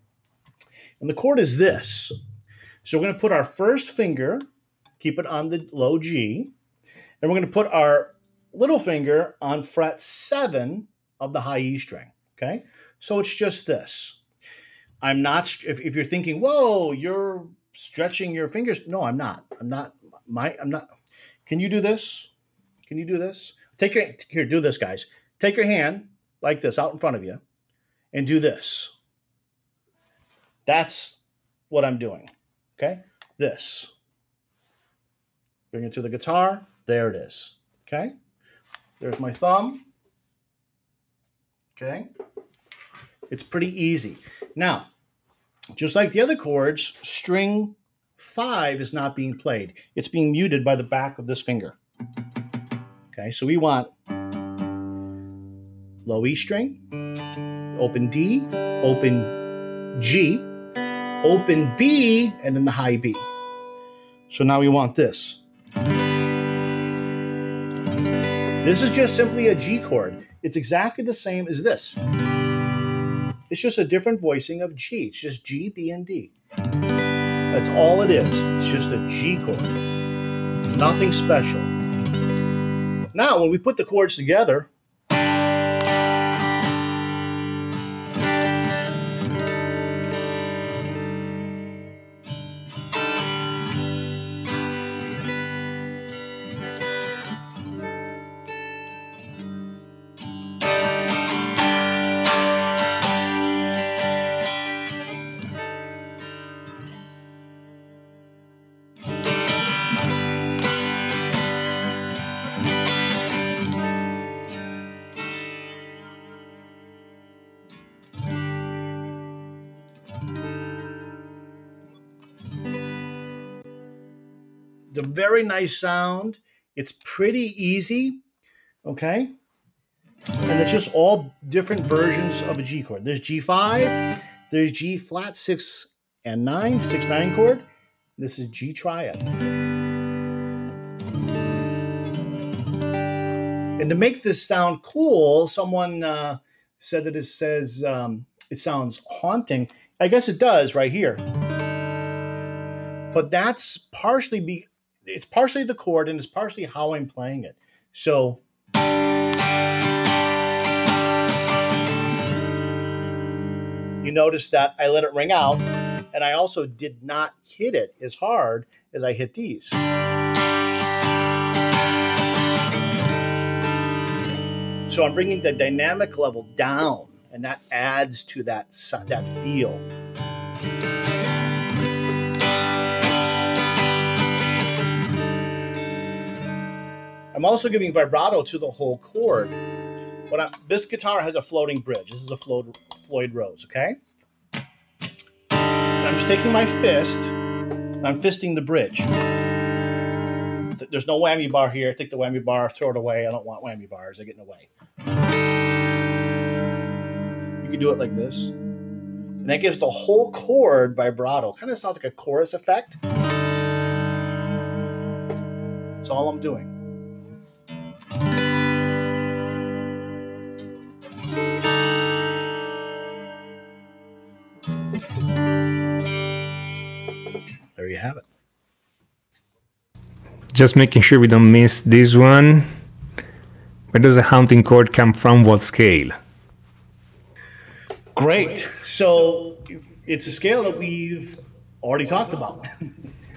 And the chord is this. So we're going to put our first finger, keep it on the low G, and we're going to put our little finger on fret seven of the high E string, okay? So it's just this. I'm not, if, if you're thinking, whoa, you're stretching your fingers. No, I'm not. I'm not, my, I'm not. Can you do this? Can you do this? Take your, here, do this, guys. Take your hand like this out in front of you and do this. That's what I'm doing, okay? This. Bring it to the guitar. There it is, okay? There's my thumb, okay? It's pretty easy. Now, just like the other chords, string five is not being played. It's being muted by the back of this finger, okay? So we want low E string, open D, open G, open B, and then the high B. So now we want this. This is just simply a G chord. It's exactly the same as this. It's just a different voicing of G. It's just G, B, and D. That's all it is. It's just a G chord. Nothing special. Now, when we put the chords together, the very nice sound. It's pretty easy, okay? And it's just all different versions of a G chord. There's G five, there's G flat, six and nine, six, nine chord. This is G triad. And to make this sound cool, someone uh, said that it says, um, it sounds haunting. I guess it does right here. But that's partially, be, it's partially the chord and it's partially how I'm playing it. So, you notice that I let it ring out, and I also did not hit it as hard as I hit these. So I'm bringing the dynamic level down, and that adds to that, that feel. I'm also giving vibrato to the whole chord. What I, this guitar has a floating bridge. This is a Floyd, Floyd Rose, okay? And I'm just taking my fist, and I'm fisting the bridge. There's no whammy bar here. Take the whammy bar, throw it away. I don't want whammy bars. They get in the way. You can do it like this. And that gives the whole chord vibrato. Kind of sounds like a chorus effect. That's all I'm doing. There you have it. Just making sure we don't miss this one. Where does the haunting chord come from? What scale? Great. So it's a scale that we've already talked about.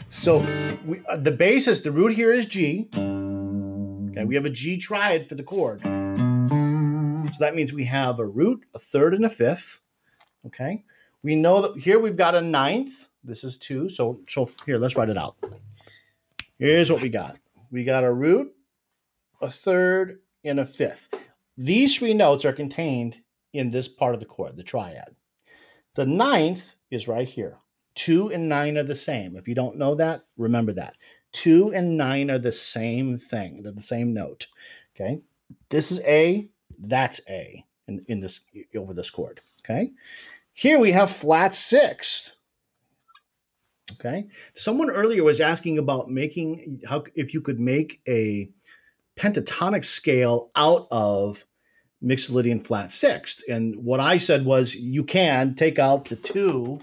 So we, uh, the basis, the root here is G. Okay, we have a G triad for the chord. So that means we have a root, a third, and a fifth. Okay. We know that here we've got a ninth. This is two. So, so here, let's write it out. Here's what we got. We got a root, a third, and a fifth. These three notes are contained in this part of the chord, the triad. The ninth is right here. Two and nine are the same. If you don't know that, remember that. Two and nine are the same thing. They're the same note, okay? This is A, that's A in, in this, over this chord, okay? Here we have flat sixth. Okay. Someone earlier was asking about making how if you could make a pentatonic scale out of mixolydian flat sixth. And what I said was you can take out the two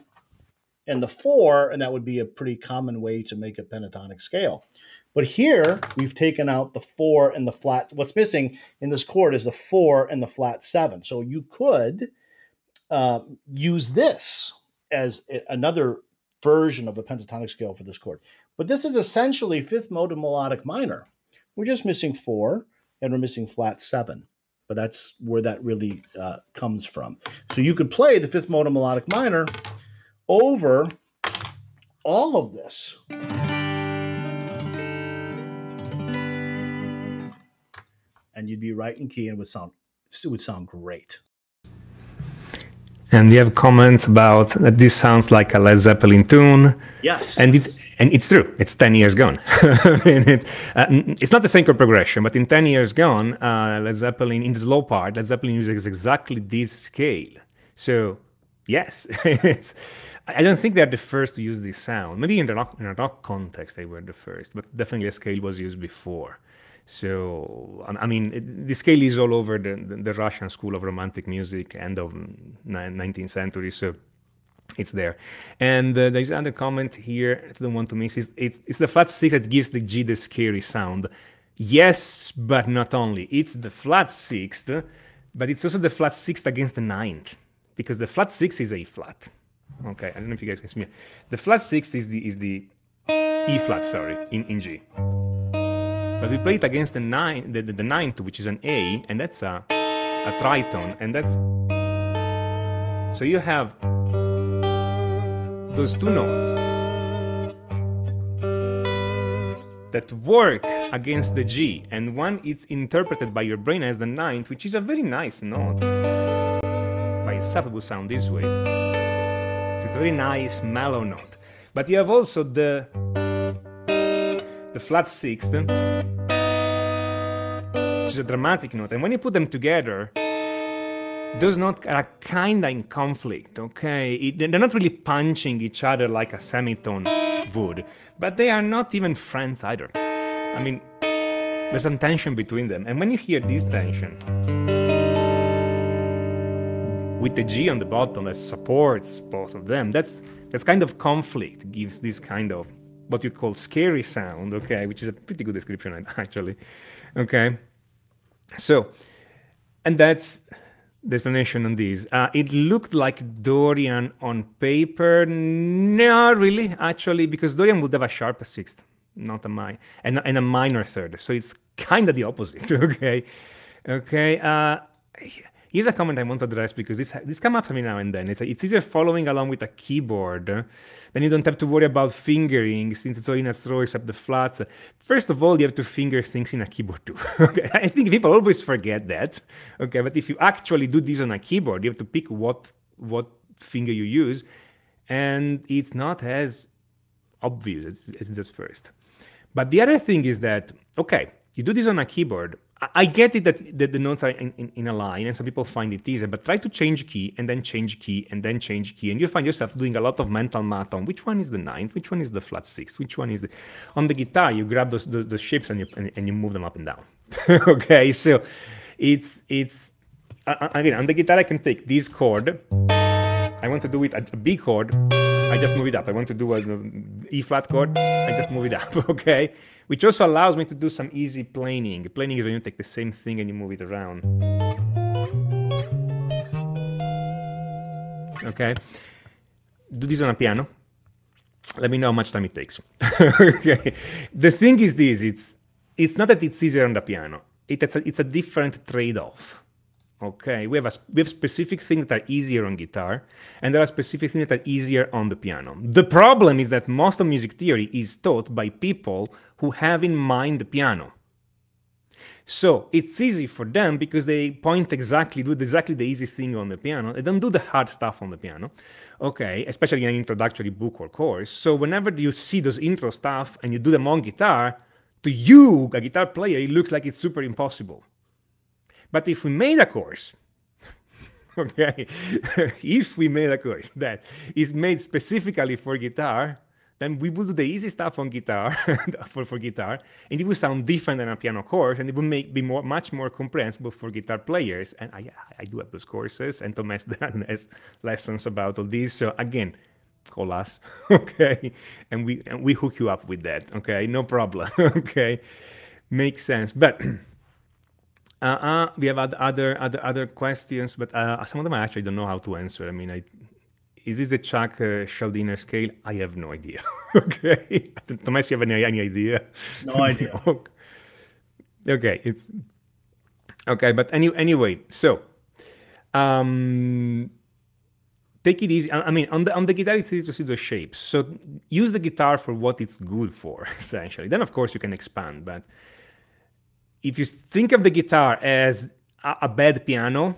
and the four, and that would be a pretty common way to make a pentatonic scale. But here we've taken out the four and the flat. What's missing in this chord is the four and the flat seven. So you could uh, use this as another version of the pentatonic scale for this chord. But this is essentially fifth mode of melodic minor. We're just missing four and we're missing flat seven, but that's where that really uh, comes from. So you could play the fifth mode of melodic minor over all of this. And you'd be right in key and it would sound, it would sound great. And we have comments about that this sounds like a Led Zeppelin tune. Yes. And it's, and it's true. It's ten years gone. I mean, it, uh, it's not the same chord progression, but in ten years gone, uh, Led Zeppelin, in the slow part, Led Zeppelin uses exactly this scale. So, yes. I don't think they're the first to use this sound. Maybe in the rock, in a rock context, they were the first, but definitely a scale was used before. So, I mean, it, the scale is all over the, the, the Russian school of romantic music, end of nineteenth century, so it's there. And uh, there's another comment here, I don't want to miss, it's, it's, it's the flat six that gives the G the scary sound. Yes, but not only. It's the flat sixth, but it's also the flat sixth against the ninth, because the flat six is A flat. Okay, I don't know if you guys can see me. The flat sixth is the, is the E flat, sorry, in, in G. But we play it against the nine, the, the, the ninth, which is an A, and that's a, a tritone, and that's... So you have those two notes that work against the G, and one is interpreted by your brain as the ninth, which is a very nice note. By itself it will sound this way. So it's a very nice mellow note. But you have also the... the flat sixth, which is a dramatic note, and when you put them together, those notes are kinda in conflict, okay? It, they're not really punching each other like a semitone would, but they are not even friends either. I mean, there's some tension between them, and when you hear this tension, with the G on the bottom that supports both of them, that's that kind of conflict gives this kind of what you call scary sound, okay? Which is a pretty good description, actually, okay? So, and that's the explanation on this. Uh, it looked like Dorian on paper. No, really, actually, because Dorian would have a sharp sixth, not a minor, and, and a minor third. So it's kind of the opposite, okay? Okay, uh, here's a comment I want to address because this, this comes up every now and then. It's, it's easier following along with a keyboard. Then you don't have to worry about fingering since it's all in a row except the flats. First of all, you have to finger things in a keyboard too. Okay? I think people always forget that. Okay, but if you actually do this on a keyboard, you have to pick what, what finger you use. And it's not as obvious as it's first. But the other thing is that, okay, you do this on a keyboard. I get it that, that the notes are in, in, in a line and some people find it easier, but try to change key and then change key and then change key and you'll find yourself doing a lot of mental math on which one is the ninth, which one is the flat sixth, which one is the... On the guitar, you grab those, those, those shapes and you, and, and you move them up and down, okay? So it's... it's uh, again, on the guitar, I can take this chord. I want to do it at a B chord. I just move it up. I want to do an E-flat chord, I just move it up, okay? Which also allows me to do some easy planing. Planing is when you take the same thing and you move it around. Okay? Do this on a piano. Let me know how much time it takes. Okay? The thing is this, it's, it's not that it's easier on the piano. It, it's, a, it's a different trade-off. Okay, we have a, we have specific things that are easier on guitar, and there are specific things that are easier on the piano. The problem is that most of music theory is taught by people who have in mind the piano. So it's easy for them because they point exactly, do exactly the easy thing on the piano. They don't do the hard stuff on the piano, okay, especially in an introductory book or course. So whenever you see those intro stuff and you do them on guitar, to you, a guitar player, it looks like it's super impossible. But if we made a course, okay, if we made a course that is made specifically for guitar, then we would do the easy stuff on guitar, for, for guitar, and it would sound different than a piano course, and it would make, be more, much more comprehensible for guitar players. And I, I do have those courses, and Tom Hess has lessons about all this. So again, call us, okay? And we, and we hook you up with that, okay? No problem, okay? Makes sense, but... Uh, uh, we have had other other other questions, but uh, some of them I actually don't know how to answer. I mean, I, is this the Chuck uh, Schuldiner scale? I have no idea. Okay, Tommaso, you have any, any idea? No idea. Okay, it's okay, but any, anyway, so um, take it easy. I, I mean, on the on the guitar, it's easy to see the shapes. So use the guitar for what it's good for, essentially. Then, of course, you can expand, but. If you think of the guitar as a, a bad piano,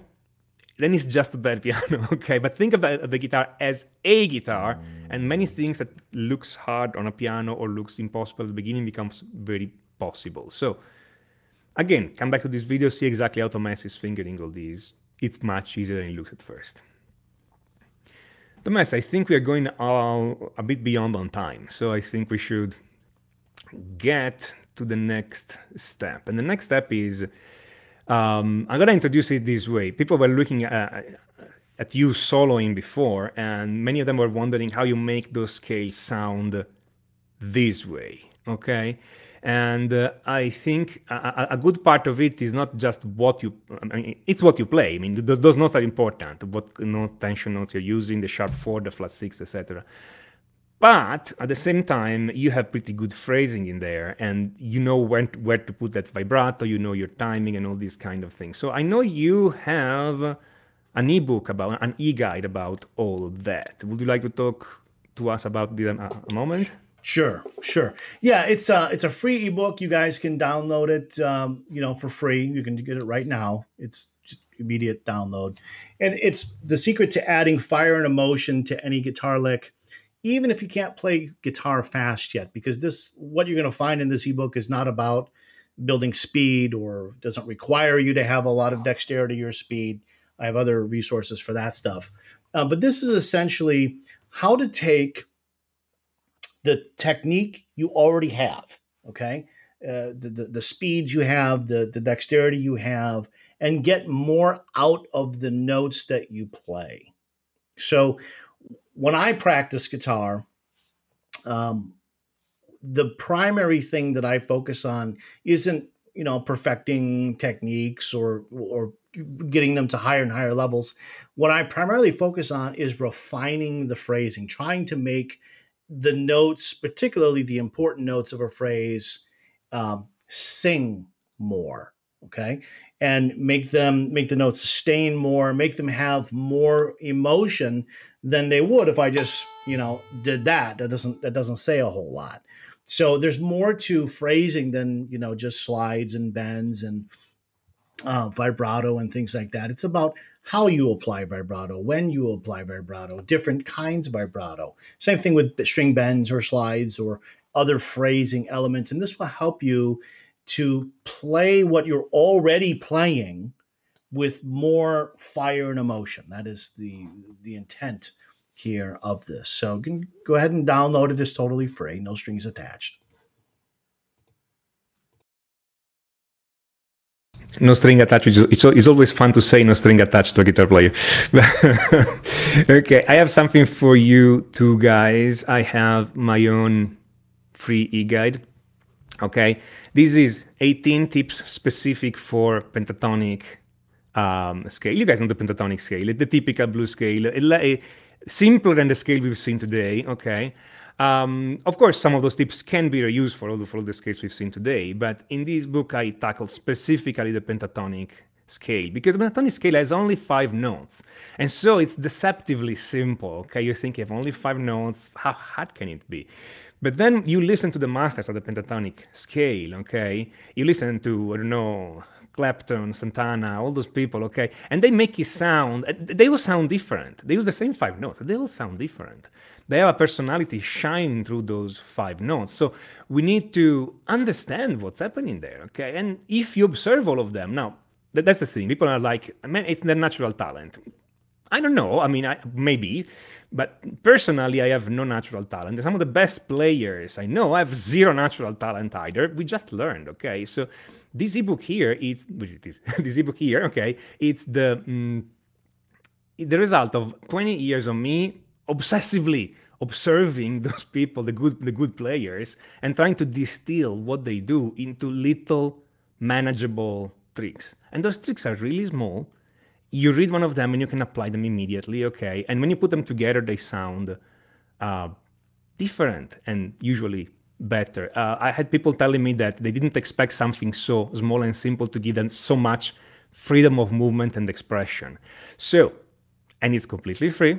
then it's just a bad piano, okay? But think of the, of the guitar as a guitar, and many things that looks hard on a piano or looks impossible at the beginning becomes very possible. So, again, come back to this video, see exactly how Tom Hess is fingering all these. It's much easier than it looks at first. Tom Hess, I think we are going all a bit beyond on time, so I think we should get to the next step. And the next step is, um, I'm gonna introduce it this way. People were looking at, at you soloing before, and many of them were wondering how you make those scales sound this way, okay? And uh, I think a, a good part of it is not just what you, I mean, it's what you play. I mean, those, those notes are important, what note, tension notes you're using, the sharp four, the flat six, et cetera. But at the same time, you have pretty good phrasing in there, and you know where to, where to put that vibrato, you know your timing and all these kind of things. So I know you have an ebook about, an e-guide about all of that. Would you like to talk to us about it a moment? Sure, sure. Yeah, it's a, it's a free ebook. You guys can download it, um, you know, for free. You can get it right now. It's just immediate download. And it's the secret to adding fire and emotion to any guitar lick even if you can't play guitar fast yet, because this, what you're going to find in this ebook is not about building speed or doesn't require you to have a lot of dexterity or speed. I have other resources for that stuff. Uh, but this is essentially how to take the technique you already have, okay? Uh, the, the, the speeds you have, the, the dexterity you have, and get more out of the notes that you play. So when I practice guitar, um, the primary thing that I focus on isn't, you know, perfecting techniques or, or getting them to higher and higher levels. What I primarily focus on is refining the phrasing, trying to make the notes, particularly the important notes of a phrase, um, sing more, okay? And make them, make the notes sustain more, make them have more emotion than they would if I just, you know, did that. That doesn't, that doesn't say a whole lot. So there's more to phrasing than, you know, just slides and bends and uh, vibrato and things like that. It's about how you apply vibrato, when you apply vibrato, different kinds of vibrato. Same thing with string bends or slides or other phrasing elements. And this will help you to play what you're already playing with more fire and emotion. That is the, the intent here of this. So you can go ahead and download it. It's totally free, no strings attached. No string attached. It's, it's always fun to say no string attached to a guitar player. Okay, I have something for you two guys. I have my own free e-guide. Okay, this is eighteen tips specific for pentatonic um, scale. You guys know the pentatonic scale, it's the typical blues scale, simpler than the scale we've seen today. Okay. Um, of course, some of those tips can be reused for all the, for all the scales we've seen today, but in this book, I tackled specifically the pentatonic scale, because the pentatonic scale has only five notes, and so it's deceptively simple, okay? You think you have only five notes, how hard can it be? But then you listen to the masters of the pentatonic scale, okay? You listen to, I don't know, Clapton, Santana, all those people, okay? And they make it sound, they all sound different. They use the same five notes, they all sound different. They have a personality shining through those five notes. So we need to understand what's happening there, okay? And if you observe all of them, now, that, that's the thing, people are like, man, it's their natural talent. I don't know, I mean, I, maybe, but personally, I have no natural talent. Some of the best players I know have zero natural talent either. We just learned, okay? So this ebook here, it's, which it is, this ebook here, okay, it's the, mm, the result of twenty years of me obsessively observing those people, the good, the good players, and trying to distill what they do into little manageable tricks. And those tricks are really small. You read one of them and you can apply them immediately, okay? And when you put them together, they sound uh, different and usually better. Uh, I had people telling me that they didn't expect something so small and simple to give them so much freedom of movement and expression. So, and it's completely free.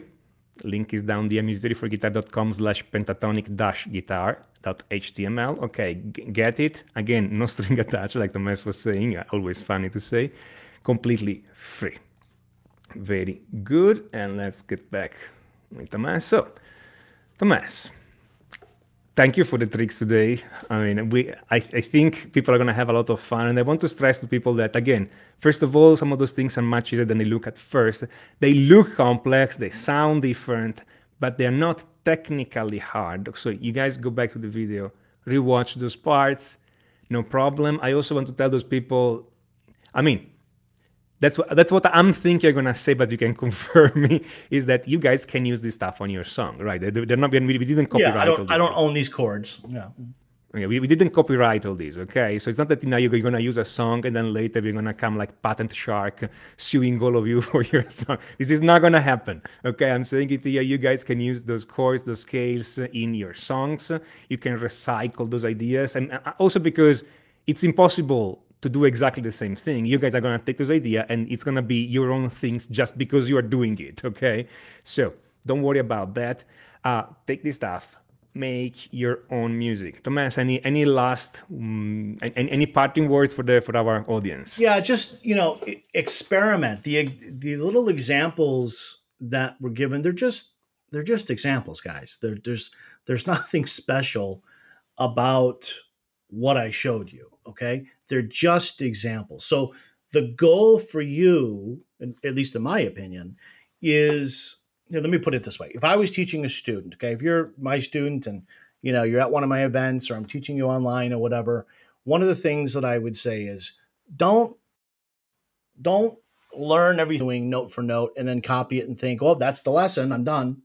Link is down there, musictheoryforguitar dot com slash pentatonic dash guitar dot H T M L. Okay, get it. Again, no string attached, like Tommaso was saying, always funny to say, completely free. Very good, and let's get back with Tommaso. Tommaso, thank you for the tricks today. I mean, we I, I think people are going to have a lot of fun, and I want to stress to people that, again, first of all, some of those things are much easier than they look at first. They look complex, they sound different, but they're not technically hard. So you guys go back to the video, rewatch those parts, no problem. I also want to tell those people, I mean, That's what, that's what I'm thinking you're going to say, but you can confirm me, is that you guys can use this stuff on your song, right? They're not, we didn't copyright. Yeah, I don't, all I don't own these chords. Yeah. Okay, we, we didn't copyright all these, okay? So it's not that now you're going to use a song and then later we're going to come like patent shark suing all of you for your song. This is not going to happen, okay? I'm saying it here. You guys can use those chords, those scales in your songs. You can recycle those ideas. And also because it's impossible to do exactly the same thing. You guys are going to take this idea and it's going to be your own things just because you are doing it, okay? So don't worry about that. Uh, take this stuff, make your own music. Tommaso, any any last, um, any, any parting words for the for our audience? Yeah, just, you know, experiment. The, the little examples that were given, they're just they're just examples, guys. There, there's there's nothing special about what I showed you, okay? They're just examples. So the goal for you, at least in my opinion, is, you know, let me put it this way. If I was teaching a student, okay, if you're my student and, you know, you're at one of my events or I'm teaching you online or whatever, one of the things that I would say is don't, don't learn everything note for note and then copy it and think, oh, that's the lesson, I'm done.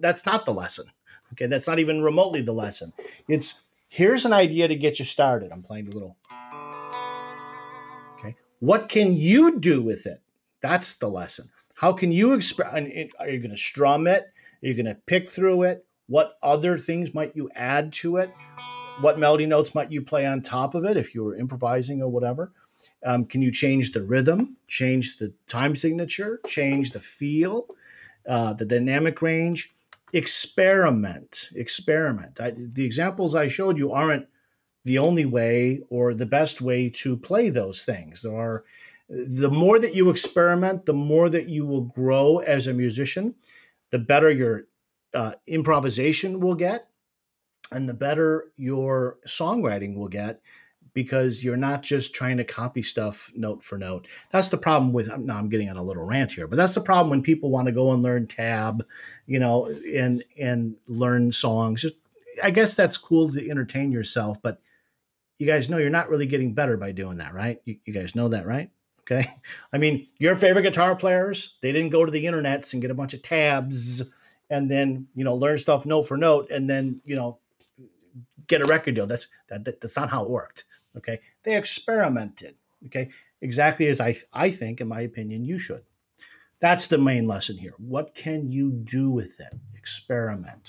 That's not the lesson, okay? That's not even remotely the lesson. It's, here's an idea to get you started. I'm playing a little, okay? What can you do with it? That's the lesson. How can you express, are you gonna strum it? Are you gonna pick through it? What other things might you add to it? What melody notes might you play on top of it if you were improvising or whatever? Um, can you change the rhythm, change the time signature, change the feel, uh, the dynamic range? Experiment, experiment. I, the examples I showed you aren't the only way or the best way to play those things. There are, the more that you experiment, the more that you will grow as a musician, the better your Uh, improvisation will get, and the better your songwriting will get, because you're not just trying to copy stuff note for note. That's the problem with, now I'm getting on a little rant here, but that's the problem when people want to go and learn tab, you know, and, and learn songs. I guess that's cool to entertain yourself, but you guys know you're not really getting better by doing that, right? You, you guys know that, right? Okay. I mean, your favorite guitar players, they didn't go to the internets and get a bunch of tabs and then, you know, learn stuff note for note, and then, you know, get a record deal. That's, that, that, that's not how it worked, okay? They experimented, okay? Exactly as I, I think, in my opinion, you should. That's the main lesson here. What can you do with it? Experiment.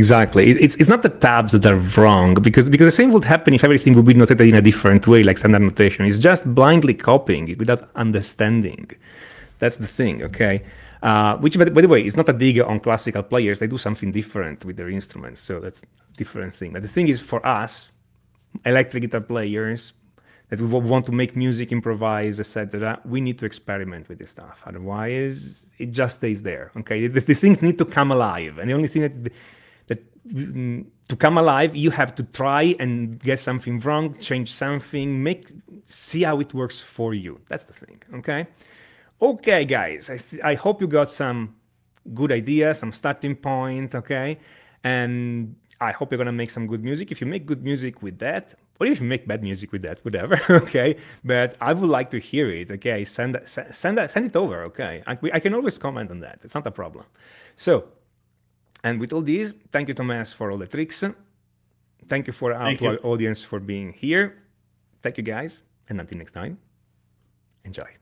Exactly. It's, it's not the tabs that are wrong, because, because the same would happen if everything would be noted in a different way, like standard notation. It's just blindly copying it without understanding. That's the thing, okay? Uh, which, by the way, is not a dig on classical players. They do something different with their instruments, so that's a different thing. But the thing is, for us, electric guitar players, that we want to make music, improvise, et cetera, we need to experiment with this stuff. Otherwise, it just stays there, okay? The, the things need to come alive, and the only thing that, that to come alive, you have to try and get something wrong, change something, make, see how it works for you. That's the thing, okay? Okay, guys, I, I hope you got some good ideas, some starting point, okay? And I hope you're gonna make some good music. If you make good music with that, or if you make bad music with that, whatever, okay? But I would like to hear it, okay? Send, send, send, send it over, okay? I, I can always comment on that. It's not a problem. So, and with all these, thank you, Tommaso, for all the tricks. Thank you for our, to our audience for being here. Thank you, guys, and until next time, enjoy.